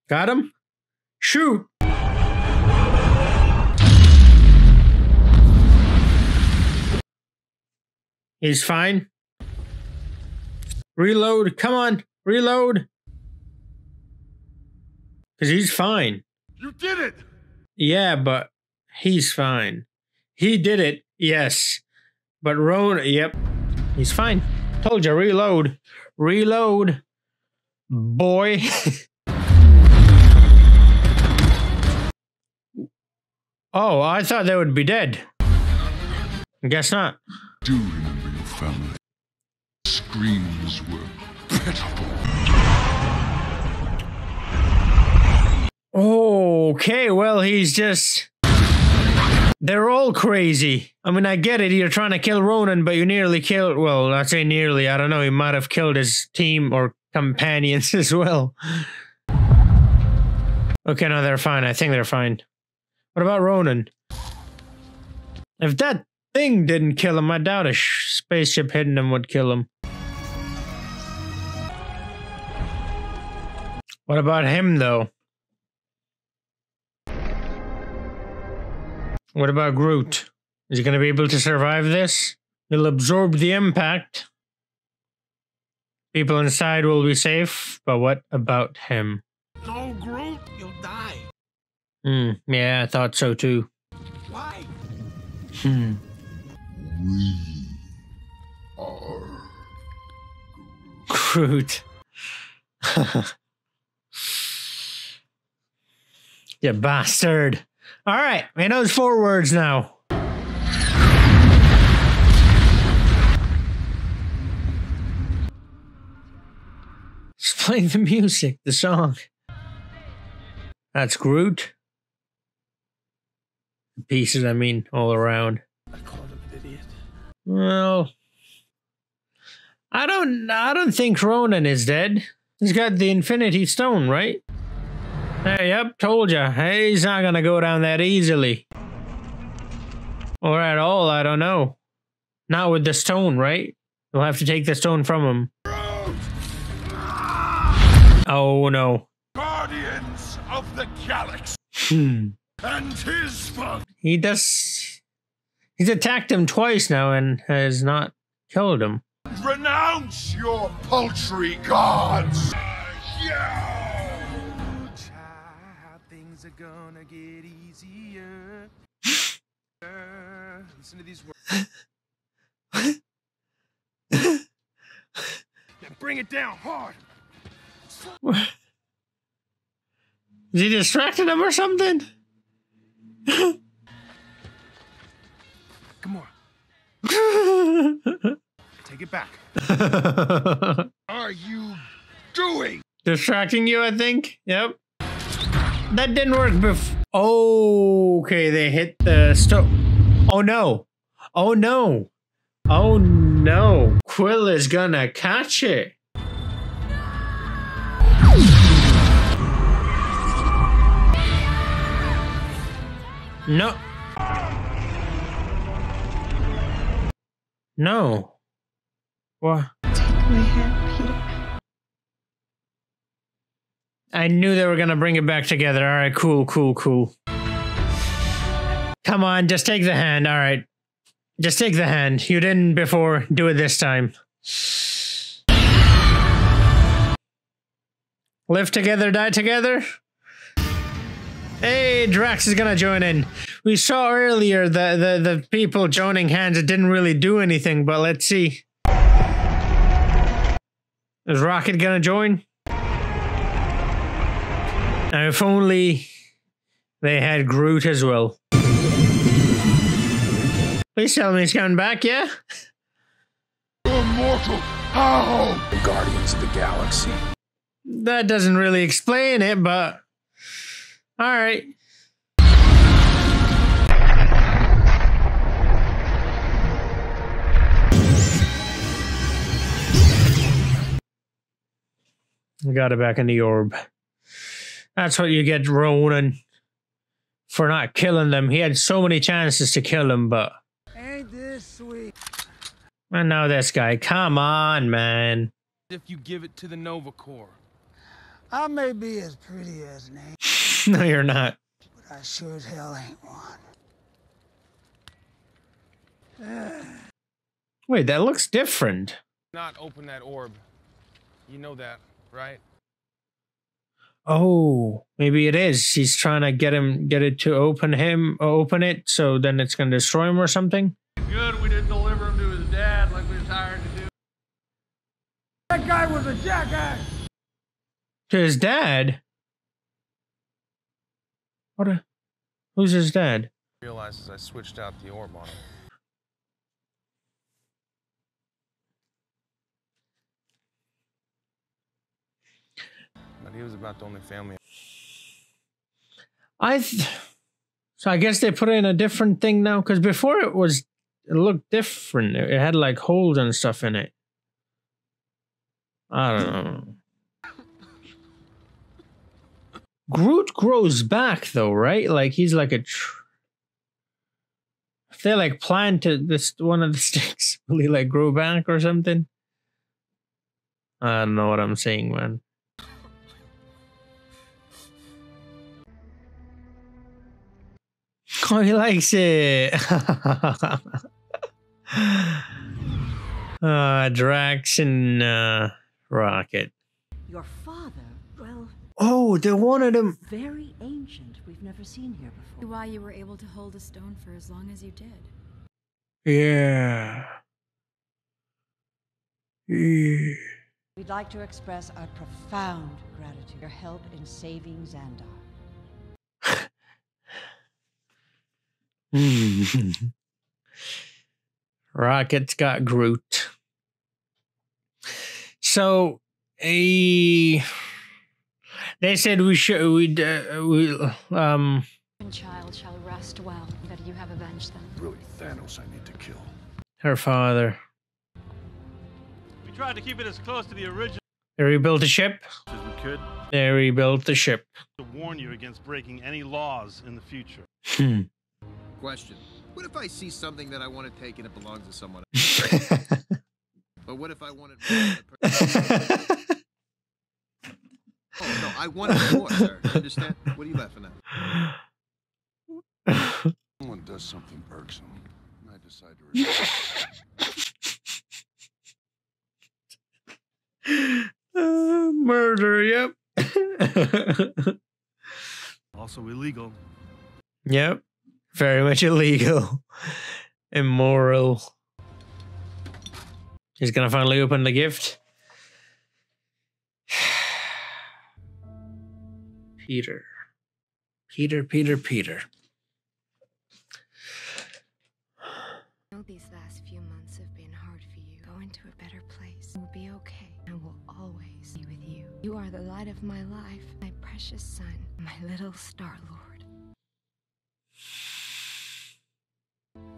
Got him? Shoot! He's fine. Reload. Come on. Reload. Because he's fine. You did it. Yeah, but he's fine. He did it. Yes. But Ronan. Yep. He's fine. Told you. Reload. Reload. Boy. Oh, I thought they would be dead. Guess not. Dude. Family. Screams were pitiful. Okay, well, he's just... They're all crazy. I mean, I get it. You're trying to kill Ronan, but you nearly killed... Well, I say nearly. I don't know. He might have killed his team or companions as well. Okay, no, they're fine. I think they're fine. What about Ronan? If that... thing didn't kill him. I doubt a spaceship hitting him would kill him. What about him, though? What about Groot? Is he going to be able to survive this? He'll absorb the impact. People inside will be safe, but what about him? No, Groot, you'll die. Yeah, I thought so, too. Why? We are Groot. You bastard. All right, he knows four words now. Just playing the music, the song. That's Groot. Pieces, I mean, all around. I called him an idiot. Well, I don't think Ronan is dead. He's got the Infinity Stone, right? Hey, yep, told ya. Hey, he's not gonna go down that easily. Or at all, I don't know. Not with the stone, right? We'll have to take the stone from him. Oh no. Guardians of the Galaxy. And his father. He does. He's attacked him twice now and has not killed him. Renounce your paltry gods. Child, things are gonna get easier. Listen to these words. Now bring it down hard. Is he distracting him or something? Come on. Take it back. Are you doing? Distracting you, I think. Yep. That didn't work before. Oh, okay. They hit the stone. Oh, no. Oh, no. Oh, no. Quill is gonna catch it. No. No. What? Take my hand, Peter. I knew they were gonna bring it back together. All right, cool, cool, cool. Come on, just take the hand. All right. Just take the hand. You didn't before. Do it this time. Live together, die together. Hey, Drax is gonna join in. We saw earlier the people joining hands. It didn't really do anything, but let's see. Is Rocket gonna join? And if only they had Groot as well. Please tell me he's coming back, yeah? Immortal, how? The Guardians of the Galaxy. That doesn't really explain it, but... All right. We got it back in the orb. That's what you get, Ronan, for not killing them. He had so many chances to kill him, but... Ain't this sweet? And now this guy. Come on, man. If you give it to the Nova Corps. I may be as pretty as an angel. No, you're not. But I sure as hell ain't one. Wait, that looks different. Not open that orb. You know that, right? Oh, maybe it is. She's trying to get it to open it, so then it's gonna destroy him or something. Good, we didn't deliver him to his dad like we was hired to do. That guy was a jackass. To his dad? What? Who's his dad? Realizes I switched out the orb on him. But he was about the only family. So I guess they put in a different thing now, because before it looked different. It had like holes and stuff in it. I don't know. Groot grows back though, right? Like he's like a if they like planted this one of the sticks, will he like grow back or something? I don't know what I'm saying, man. Oh, he likes it. Drax and Rocket. Your father. Oh, they wanted him. Very ancient. We've never seen here before. Why you were able to hold a stone for as long as you did. Yeah. We'd like to express our profound gratitude for your help in saving Xandar. Rocket's got Groot. So, they said we child shall rest well that you have avenged them. Really, Thanos, I need to kill her father. We tried to keep it as close to the original. They rebuilt the ship. As we could. They rebuilt the ship. To warn you against breaking any laws in the future. Hmm. Question. What if I see something that I want to take and it belongs to someone else? But what if I wanted more than the Oh, no, I wanted more, sir. Understand? What are you laughing at? Someone does something irksome, and I decide to resist. Murder, yep. Also illegal. Yep. Very much illegal. Immoral. He's gonna finally open the gift. Peter. Peter, Peter, Peter. I know these last few months have been hard for you. Go into a better place. We'll be okay. I will always be with you. You are the light of my life, my precious son, my little Star-Lord.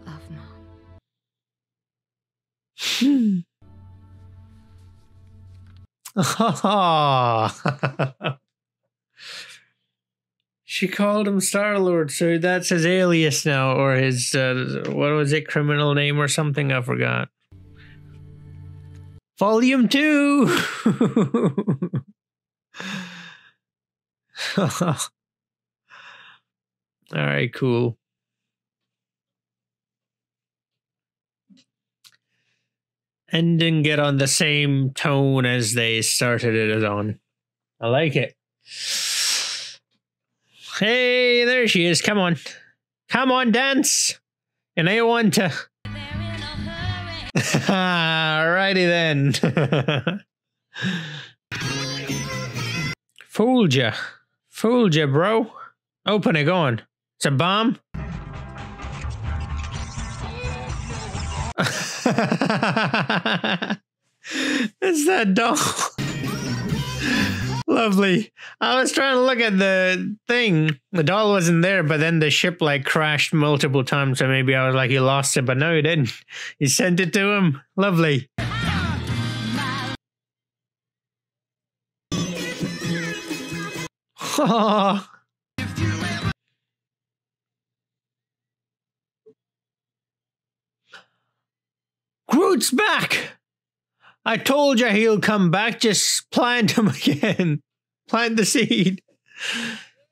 Love, Mom. Hmm. She called him Star-Lord, so that's his alias now, or his what was it, criminal name or something? I forgot. Volume 2. All right, cool. And didn't get on the same tone as they started it on. I like it. Hey, there she is. Come on. Come on, dance. And I want to. Alrighty then. Fooled ya. Fooled ya, bro. Open it, go on. It's a bomb. It's that doll. Lovely. I was trying to look at the thing. The doll wasn't there, but then the ship like crashed multiple times, so maybe I was like, he lost it, but no, he didn't. He sent it to him. Lovely. Oh. Groot's back! I told you he'll come back, just plant him again. Plant the seed.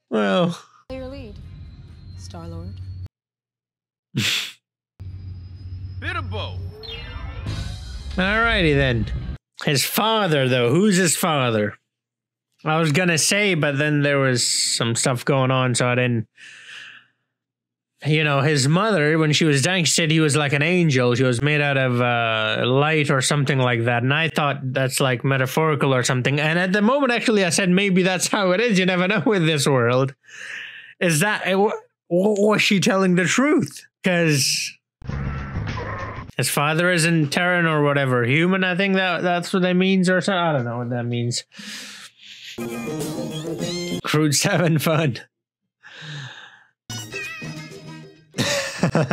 Well. Your lead, Star-Lord. Bitabo. Alrighty then. His father though, who's his father? I was gonna say, but then there was some stuff going on, so I didn't. You know, his mother, when she was dying, she said he was like an angel. She was made out of light or something like that. And I thought that's like metaphorical or something. And at the moment, actually, I said, maybe that's how it is. You never know with this world. Is that, was she telling the truth? Because his father isn't Terran or whatever. Human, I think that's what that means or something. I don't know what that means. Groot's having fun. All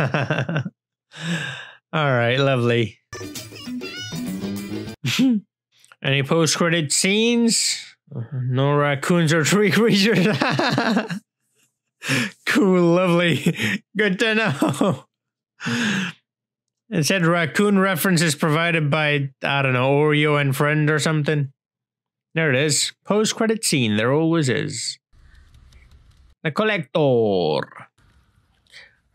right, lovely. Any post-credit scenes? No raccoons or tree creatures. Cool, lovely. Good to know. It said raccoon references provided by, I don't know, Oreo and Friend or something. There it is. Post-credit scene. There always is. The Collector.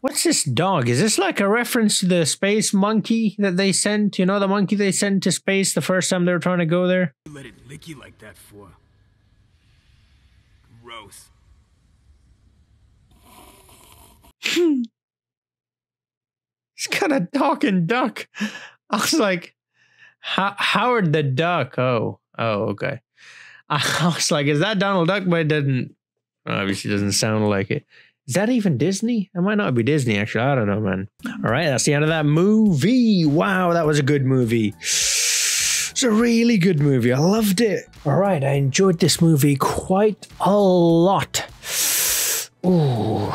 What's this dog? Is this like a reference to the space monkey that they sent? You know, the monkey they sent to space the first time they were trying to go there? You let it lick you like that for? Gross. It's got a talking duck. I was like, Howard the Duck. Oh, okay. I was like, is that Donald Duck? But it doesn't, obviously doesn't sound like it. Is that even Disney? It might not be Disney, actually. I don't know, man. All right, that's the end of that movie. Wow, that was a good movie. It's a really good movie. I loved it. All right, I enjoyed this movie quite a lot. Ooh.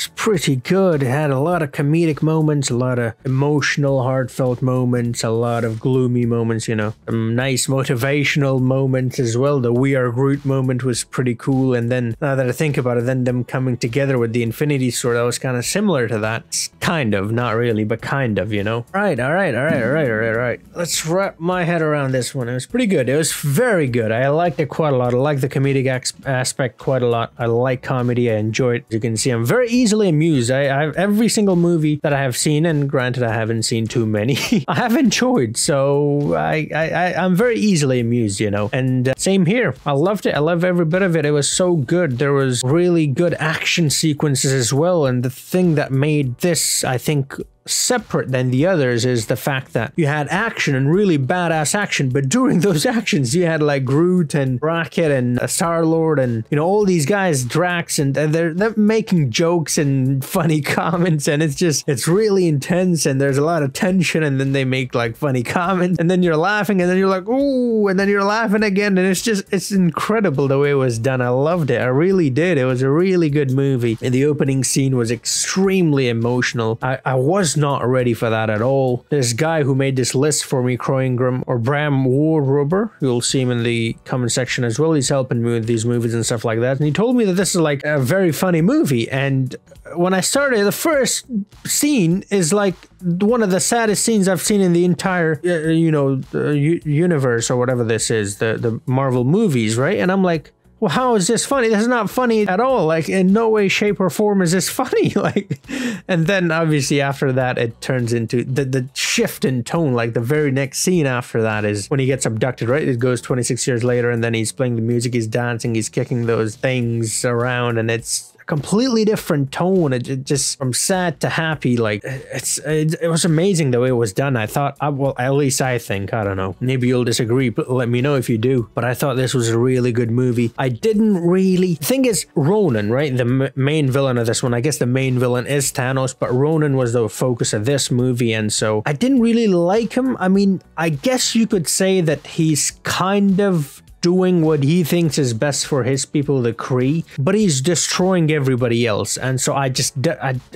It's pretty good. It had a lot of comedic moments, a lot of emotional, heartfelt moments, a lot of gloomy moments, you know. Some nice motivational moments as well. The We Are Groot moment was pretty cool. And then, now that I think about it, then them coming together with the Infinity Sword, that was kind of similar to that. It's kind of, not really, but kind of, you know. All right. Let's wrap my head around this one. It was pretty good. It was very good. I liked it quite a lot. I liked the comedic aspect quite a lot. I like comedy. I enjoy it. As you can see, I'm very easily amused. Every single movie that I have seen, and granted I haven't seen too many, I have enjoyed. So I'm very easily amused, you know. And same here. I loved it. I love every bit of it. It was so good. There was really good action sequences as well. And the thing that made this, I think, separate than the others is the fact that you had action and really badass action, but during those actions you had like Groot and Rocket and Star-Lord and, you know, all these guys, Drax, and they're making jokes and funny comments, and it's just, it's really intense, and there's a lot of tension, and then they make like funny comments, and then you're laughing, and then you're like, ooh, and then you're laughing again, and it's just, it's incredible the way it was done. I loved it. I really did. It was a really good movie, and the opening scene was extremely emotional. I was not ready for that at all. This guy who made this list for me, Croingram or Bram Warrober, you'll see him in the comment section as well, he's helping me with these movies and stuff like that, and he told me that this is like a very funny movie. And when I started, the first scene is like one of the saddest scenes I've seen in the entire, you know, universe or whatever this is, the Marvel movies, right? And I'm like, well, how is this funny? This is not funny at all. Like, in no way, shape, or form is this funny. Like, and then obviously after that, it turns into the shift in tone. Like, the very next scene after that is when he gets abducted, right? It goes 26 years later, and then he's playing the music, he's dancing, he's kicking those things around, and it's completely different tone. It just, from sad to happy, like, it was amazing the way it was done. I thought, well, at least I think, I don't know, maybe you'll disagree, but let me know if you do, but I thought this was a really good movie. I didn't really, the thing is, Ronan, right, the main villain of this one, I guess the main villain is Thanos, but Ronan was the focus of this movie, and so I didn't really like him. I mean, I guess you could say that he's kind of doing what he thinks is best for his people, the Kree, but he's destroying everybody else, and so I just, I don't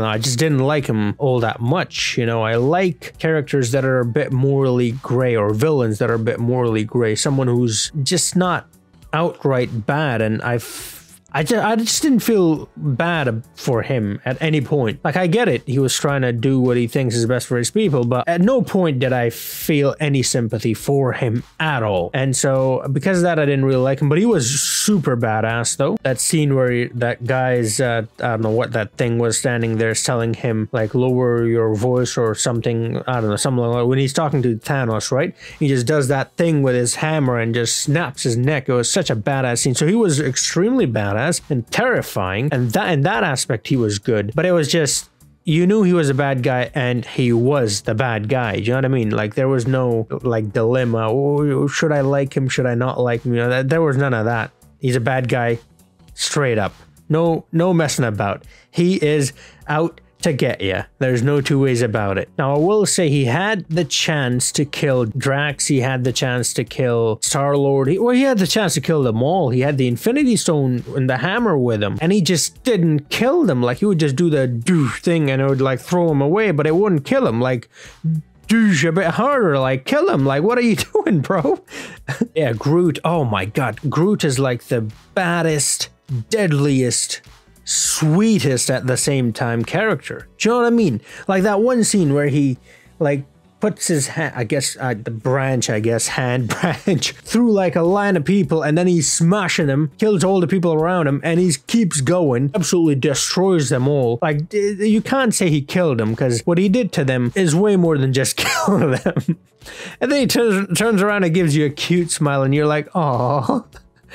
know, I just didn't like him all that much, you know. I like characters that are a bit morally gray, or villains that are a bit morally gray, someone who's just not outright bad, and I just didn't feel bad for him at any point. Like, I get it, he was trying to do what he thinks is best for his people, but at no point did I feel any sympathy for him at all. And so, because of that, I didn't really like him, but he was super badass, though. That scene where that guy's, I don't know what that thing was, standing there telling him, like, lower your voice or something, I don't know, something like that. When he's talking to Thanos, right? He just does that thing with his hammer and just snaps his neck. It was such a badass scene. So he was extremely badass and terrifying, and that, in that aspect, he was good. But it was just, you knew he was a bad guy, and he was the bad guy. Do you know what I mean? Like, there was no like dilemma, oh, should I like him, should I not like him, you know, there was none of that. He's a bad guy straight up, no messing about. He is out to get you. There's no two ways about it. Now, I will say, he had the chance to kill Drax, he had the chance to kill Star-Lord, he had the chance to kill them all. He had the Infinity Stone and the hammer with him, and he just didn't kill them. Like, he would just do the doosh thing, and it would like throw him away, but it wouldn't kill him. Like, douche a bit harder, like, kill him, like, what are you doing, bro? Yeah, Groot, oh my god, Groot is like the baddest, deadliest, sweetest at the same time character. Do you know what I mean? Like, that one scene where he like puts his hand, I guess, the branch, I guess, hand branch, through like a line of people, and then he's smashing them, kills all the people around him, and he keeps going, absolutely destroys them all. Like, you can't say he killed them, because what he did to them is way more than just kill them. And then he turns around and gives you a cute smile, and you're like, aww.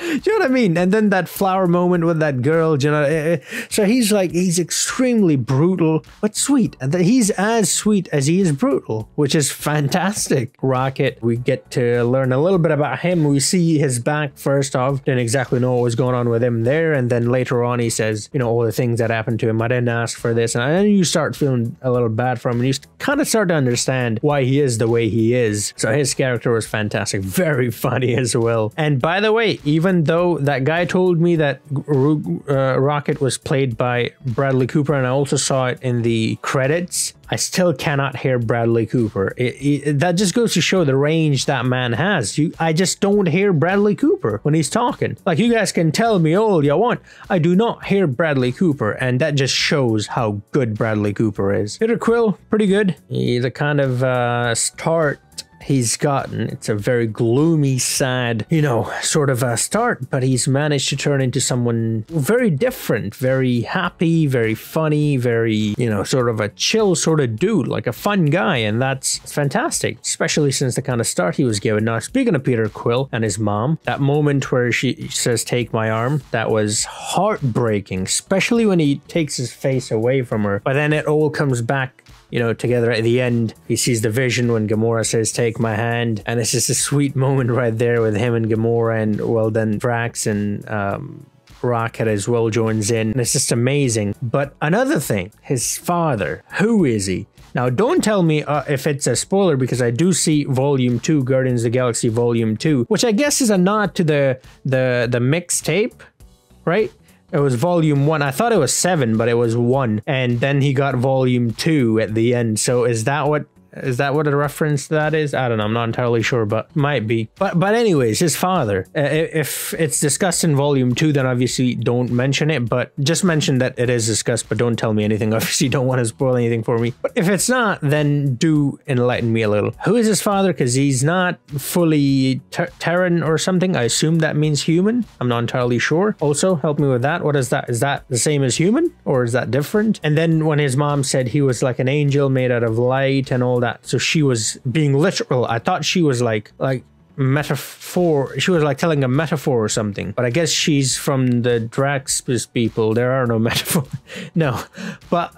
Do you know what I mean? And then that flower moment with that girl, you know. So he's like, he's extremely brutal, but sweet. He's as sweet as he is brutal, which is fantastic. Rocket, we get to learn a little bit about him. We see his back first off. Didn't exactly know what was going on with him there. And then later on, he says, you know, all the things that happened to him. I didn't ask for this. And then you start feeling a little bad for him. And you kind of start to understand why he is the way he is. So his character was fantastic. Very funny as well. And by the way, even even though that guy told me that Rocket was played by Bradley Cooper, and I also saw it in the credits, I still cannot hear Bradley Cooper. That just goes to show the range that man has. I just don't hear Bradley Cooper when he's talking. Like, you guys can tell me all you want, I do not hear Bradley Cooper, and that just shows how good Bradley Cooper is. Peter Quill, pretty good. The kind of start he's gotten, it's a very gloomy, sad, you know, sort of a start, but he's managed to turn into someone very different, very happy, very funny, very, you know, sort of a chill sort of dude, like a fun guy, and that's fantastic, especially since the kind of start he was given. Now, speaking of Peter Quill and his mom, that moment where she says, "Take my arm," that was heartbreaking, especially when he takes his face away from her, but then it all comes back, you know, together at the end. He sees the vision when Gamora says, "Take my hand," and it's just a sweet moment right there with him and Gamora, and well, then Drax and Rocket as well joins in, and it's just amazing. But another thing, his father, who is he? Now, don't tell me if it's a spoiler, because I do see Volume 2, Guardians of the Galaxy Volume 2, which I guess is a nod to the mixtape, right? It was Volume 1. I thought it was 7, but it was 1. And then he got Volume 2 at the end. So is that what a reference to that is? I don't know. I'm not entirely sure, but might be. But anyways, his father. If it's discussed in Volume 2, then obviously don't mention it. But just mention that it is discussed, but don't tell me anything. Obviously, don't want to spoil anything for me. But if it's not, then do enlighten me a little. Who is his father? Because he's not fully Terran or something. I assume that means human. I'm not entirely sure. Also, help me with that. What is that? Is that the same as human? Or is that different? And then when his mom said he was like an angel made out of light and all that, so she was being literal. I thought she was like metaphor, she was like telling a metaphor or something, but I guess she's from the Drax people. There are no metaphors. No, but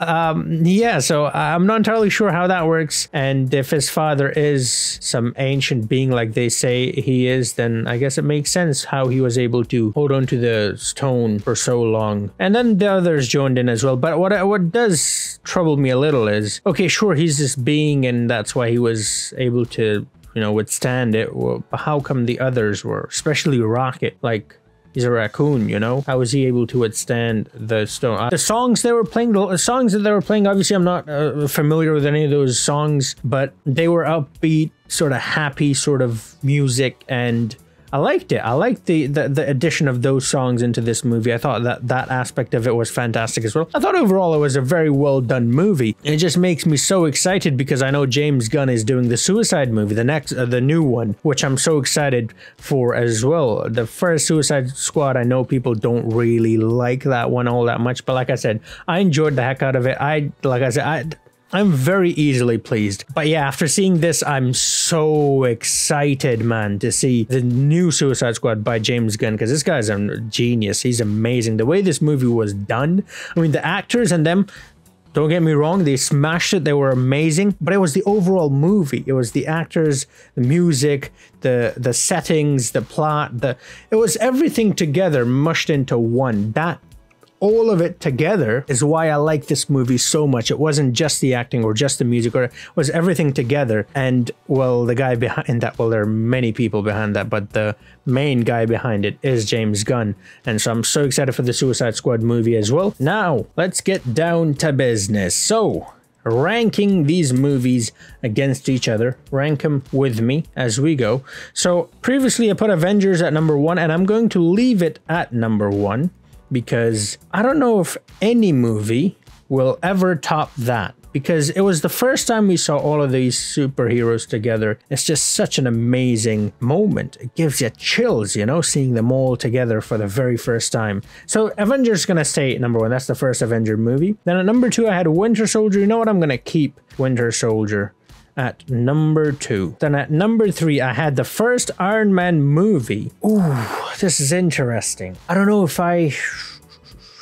yeah, so I'm not entirely sure how that works, and if his father is some ancient being like they say he is, then I guess it makes sense how he was able to hold on to the stone for so long. And then the others joined in as well. But what does trouble me a little is, okay, sure, he's this being and that's why he was able to, you know, withstand it. Well, how come the others were, especially Rocket? Like, he's a raccoon, you know? How was he able to withstand the stone? The songs they were playing, obviously I'm not familiar with any of those songs, but they were upbeat, sort of happy sort of music, and I liked it. I liked the addition of those songs into this movie. I thought that aspect of it was fantastic as well. I thought overall it was a very well done movie. It just makes me so excited because I know James Gunn is doing the Suicide movie, the new one, which I'm so excited for as well. The first Suicide Squad, I know people don't really like that one all that much, but like I said, I enjoyed the heck out of it. I'm very easily pleased. But yeah, after seeing this, I'm so excited, man, to see the new Suicide Squad by James Gunn, because this guy's a genius. He's amazing. The way this movie was done, I mean, the actors and them, don't get me wrong, they smashed it. They were amazing, but it was the overall movie. It was the actors, the music, the settings, the plot, it was everything together mushed into one. All of it together is why I like this movie so much. It wasn't just the acting or just the music, or it was everything together. And well, the guy behind that, well, there are many people behind that, but the main guy behind it is James Gunn. And so I'm so excited for the Suicide Squad movie as well. Now, let's get down to business. So, ranking these movies against each other, rank them with me as we go. So, previously I put Avengers at number 1, and I'm going to leave it at number 1. Because I don't know if any movie will ever top that, because it was the first time we saw all of these superheroes together. It's just such an amazing moment. It gives you chills, you know, seeing them all together for the very first time. So Avengers is going to stay at number 1. That's the first Avenger movie. Then at number 2, I had Winter Soldier. You know what? I'm going to keep Winter Soldier at number 2. Then at number 3, I had the first Iron Man movie. Ooh, this is interesting. I don't know if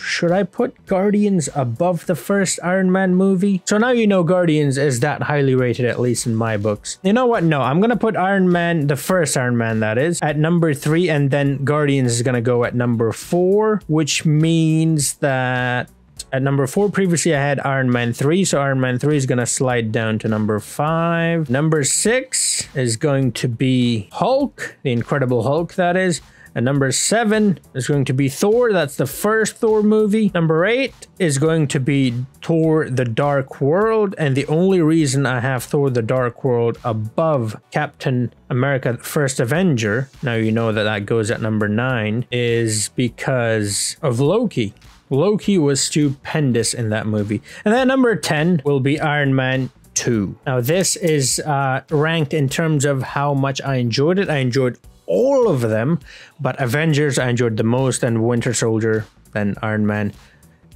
should I put Guardians above the first Iron Man movie? So now you know Guardians is that highly rated, at least in my books. You know what? No, I'm gonna put Iron Man, the first Iron Man that is, at number 3, and then Guardians is gonna go at number 4, which means that at number 4, previously I had Iron Man 3, so Iron Man 3 is going to slide down to number 5. Number 6 is going to be Hulk, the Incredible Hulk, that is. At number 7 is going to be Thor. That's the first Thor movie. Number 8 is going to be Thor: The Dark World. And the only reason I have Thor: The Dark World above Captain America: The First Avenger, now you know that that goes at number 9, is because of Loki. Loki was stupendous in that movie. And then number 10 will be Iron Man 2. Now this is ranked in terms of how much I enjoyed it. I enjoyed all of them, but Avengers I enjoyed the most, and Winter Soldier, then Iron Man.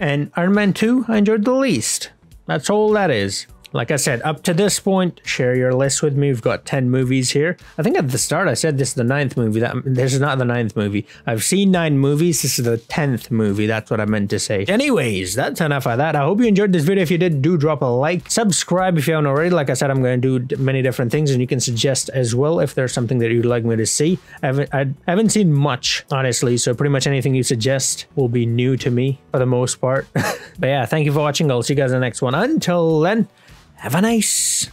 And Iron Man 2 I enjoyed the least. That's all that is. Like I said, up to this point, share your list with me. We've got 10 movies here. I think at the start I said this is the 9th movie. This is not the 9th movie. I've seen 9 movies. This is the 10th movie. That's what I meant to say. Anyways, that's enough of that. I hope you enjoyed this video. If you did, do drop a like. Subscribe if you haven't already. Like I said, I'm going to do many different things, and you can suggest as well if there's something that you'd like me to see. I haven't seen much, honestly, so pretty much anything you suggest will be new to me for the most part. But yeah, thank you for watching. I'll see you guys in the next one. Until then... have a nice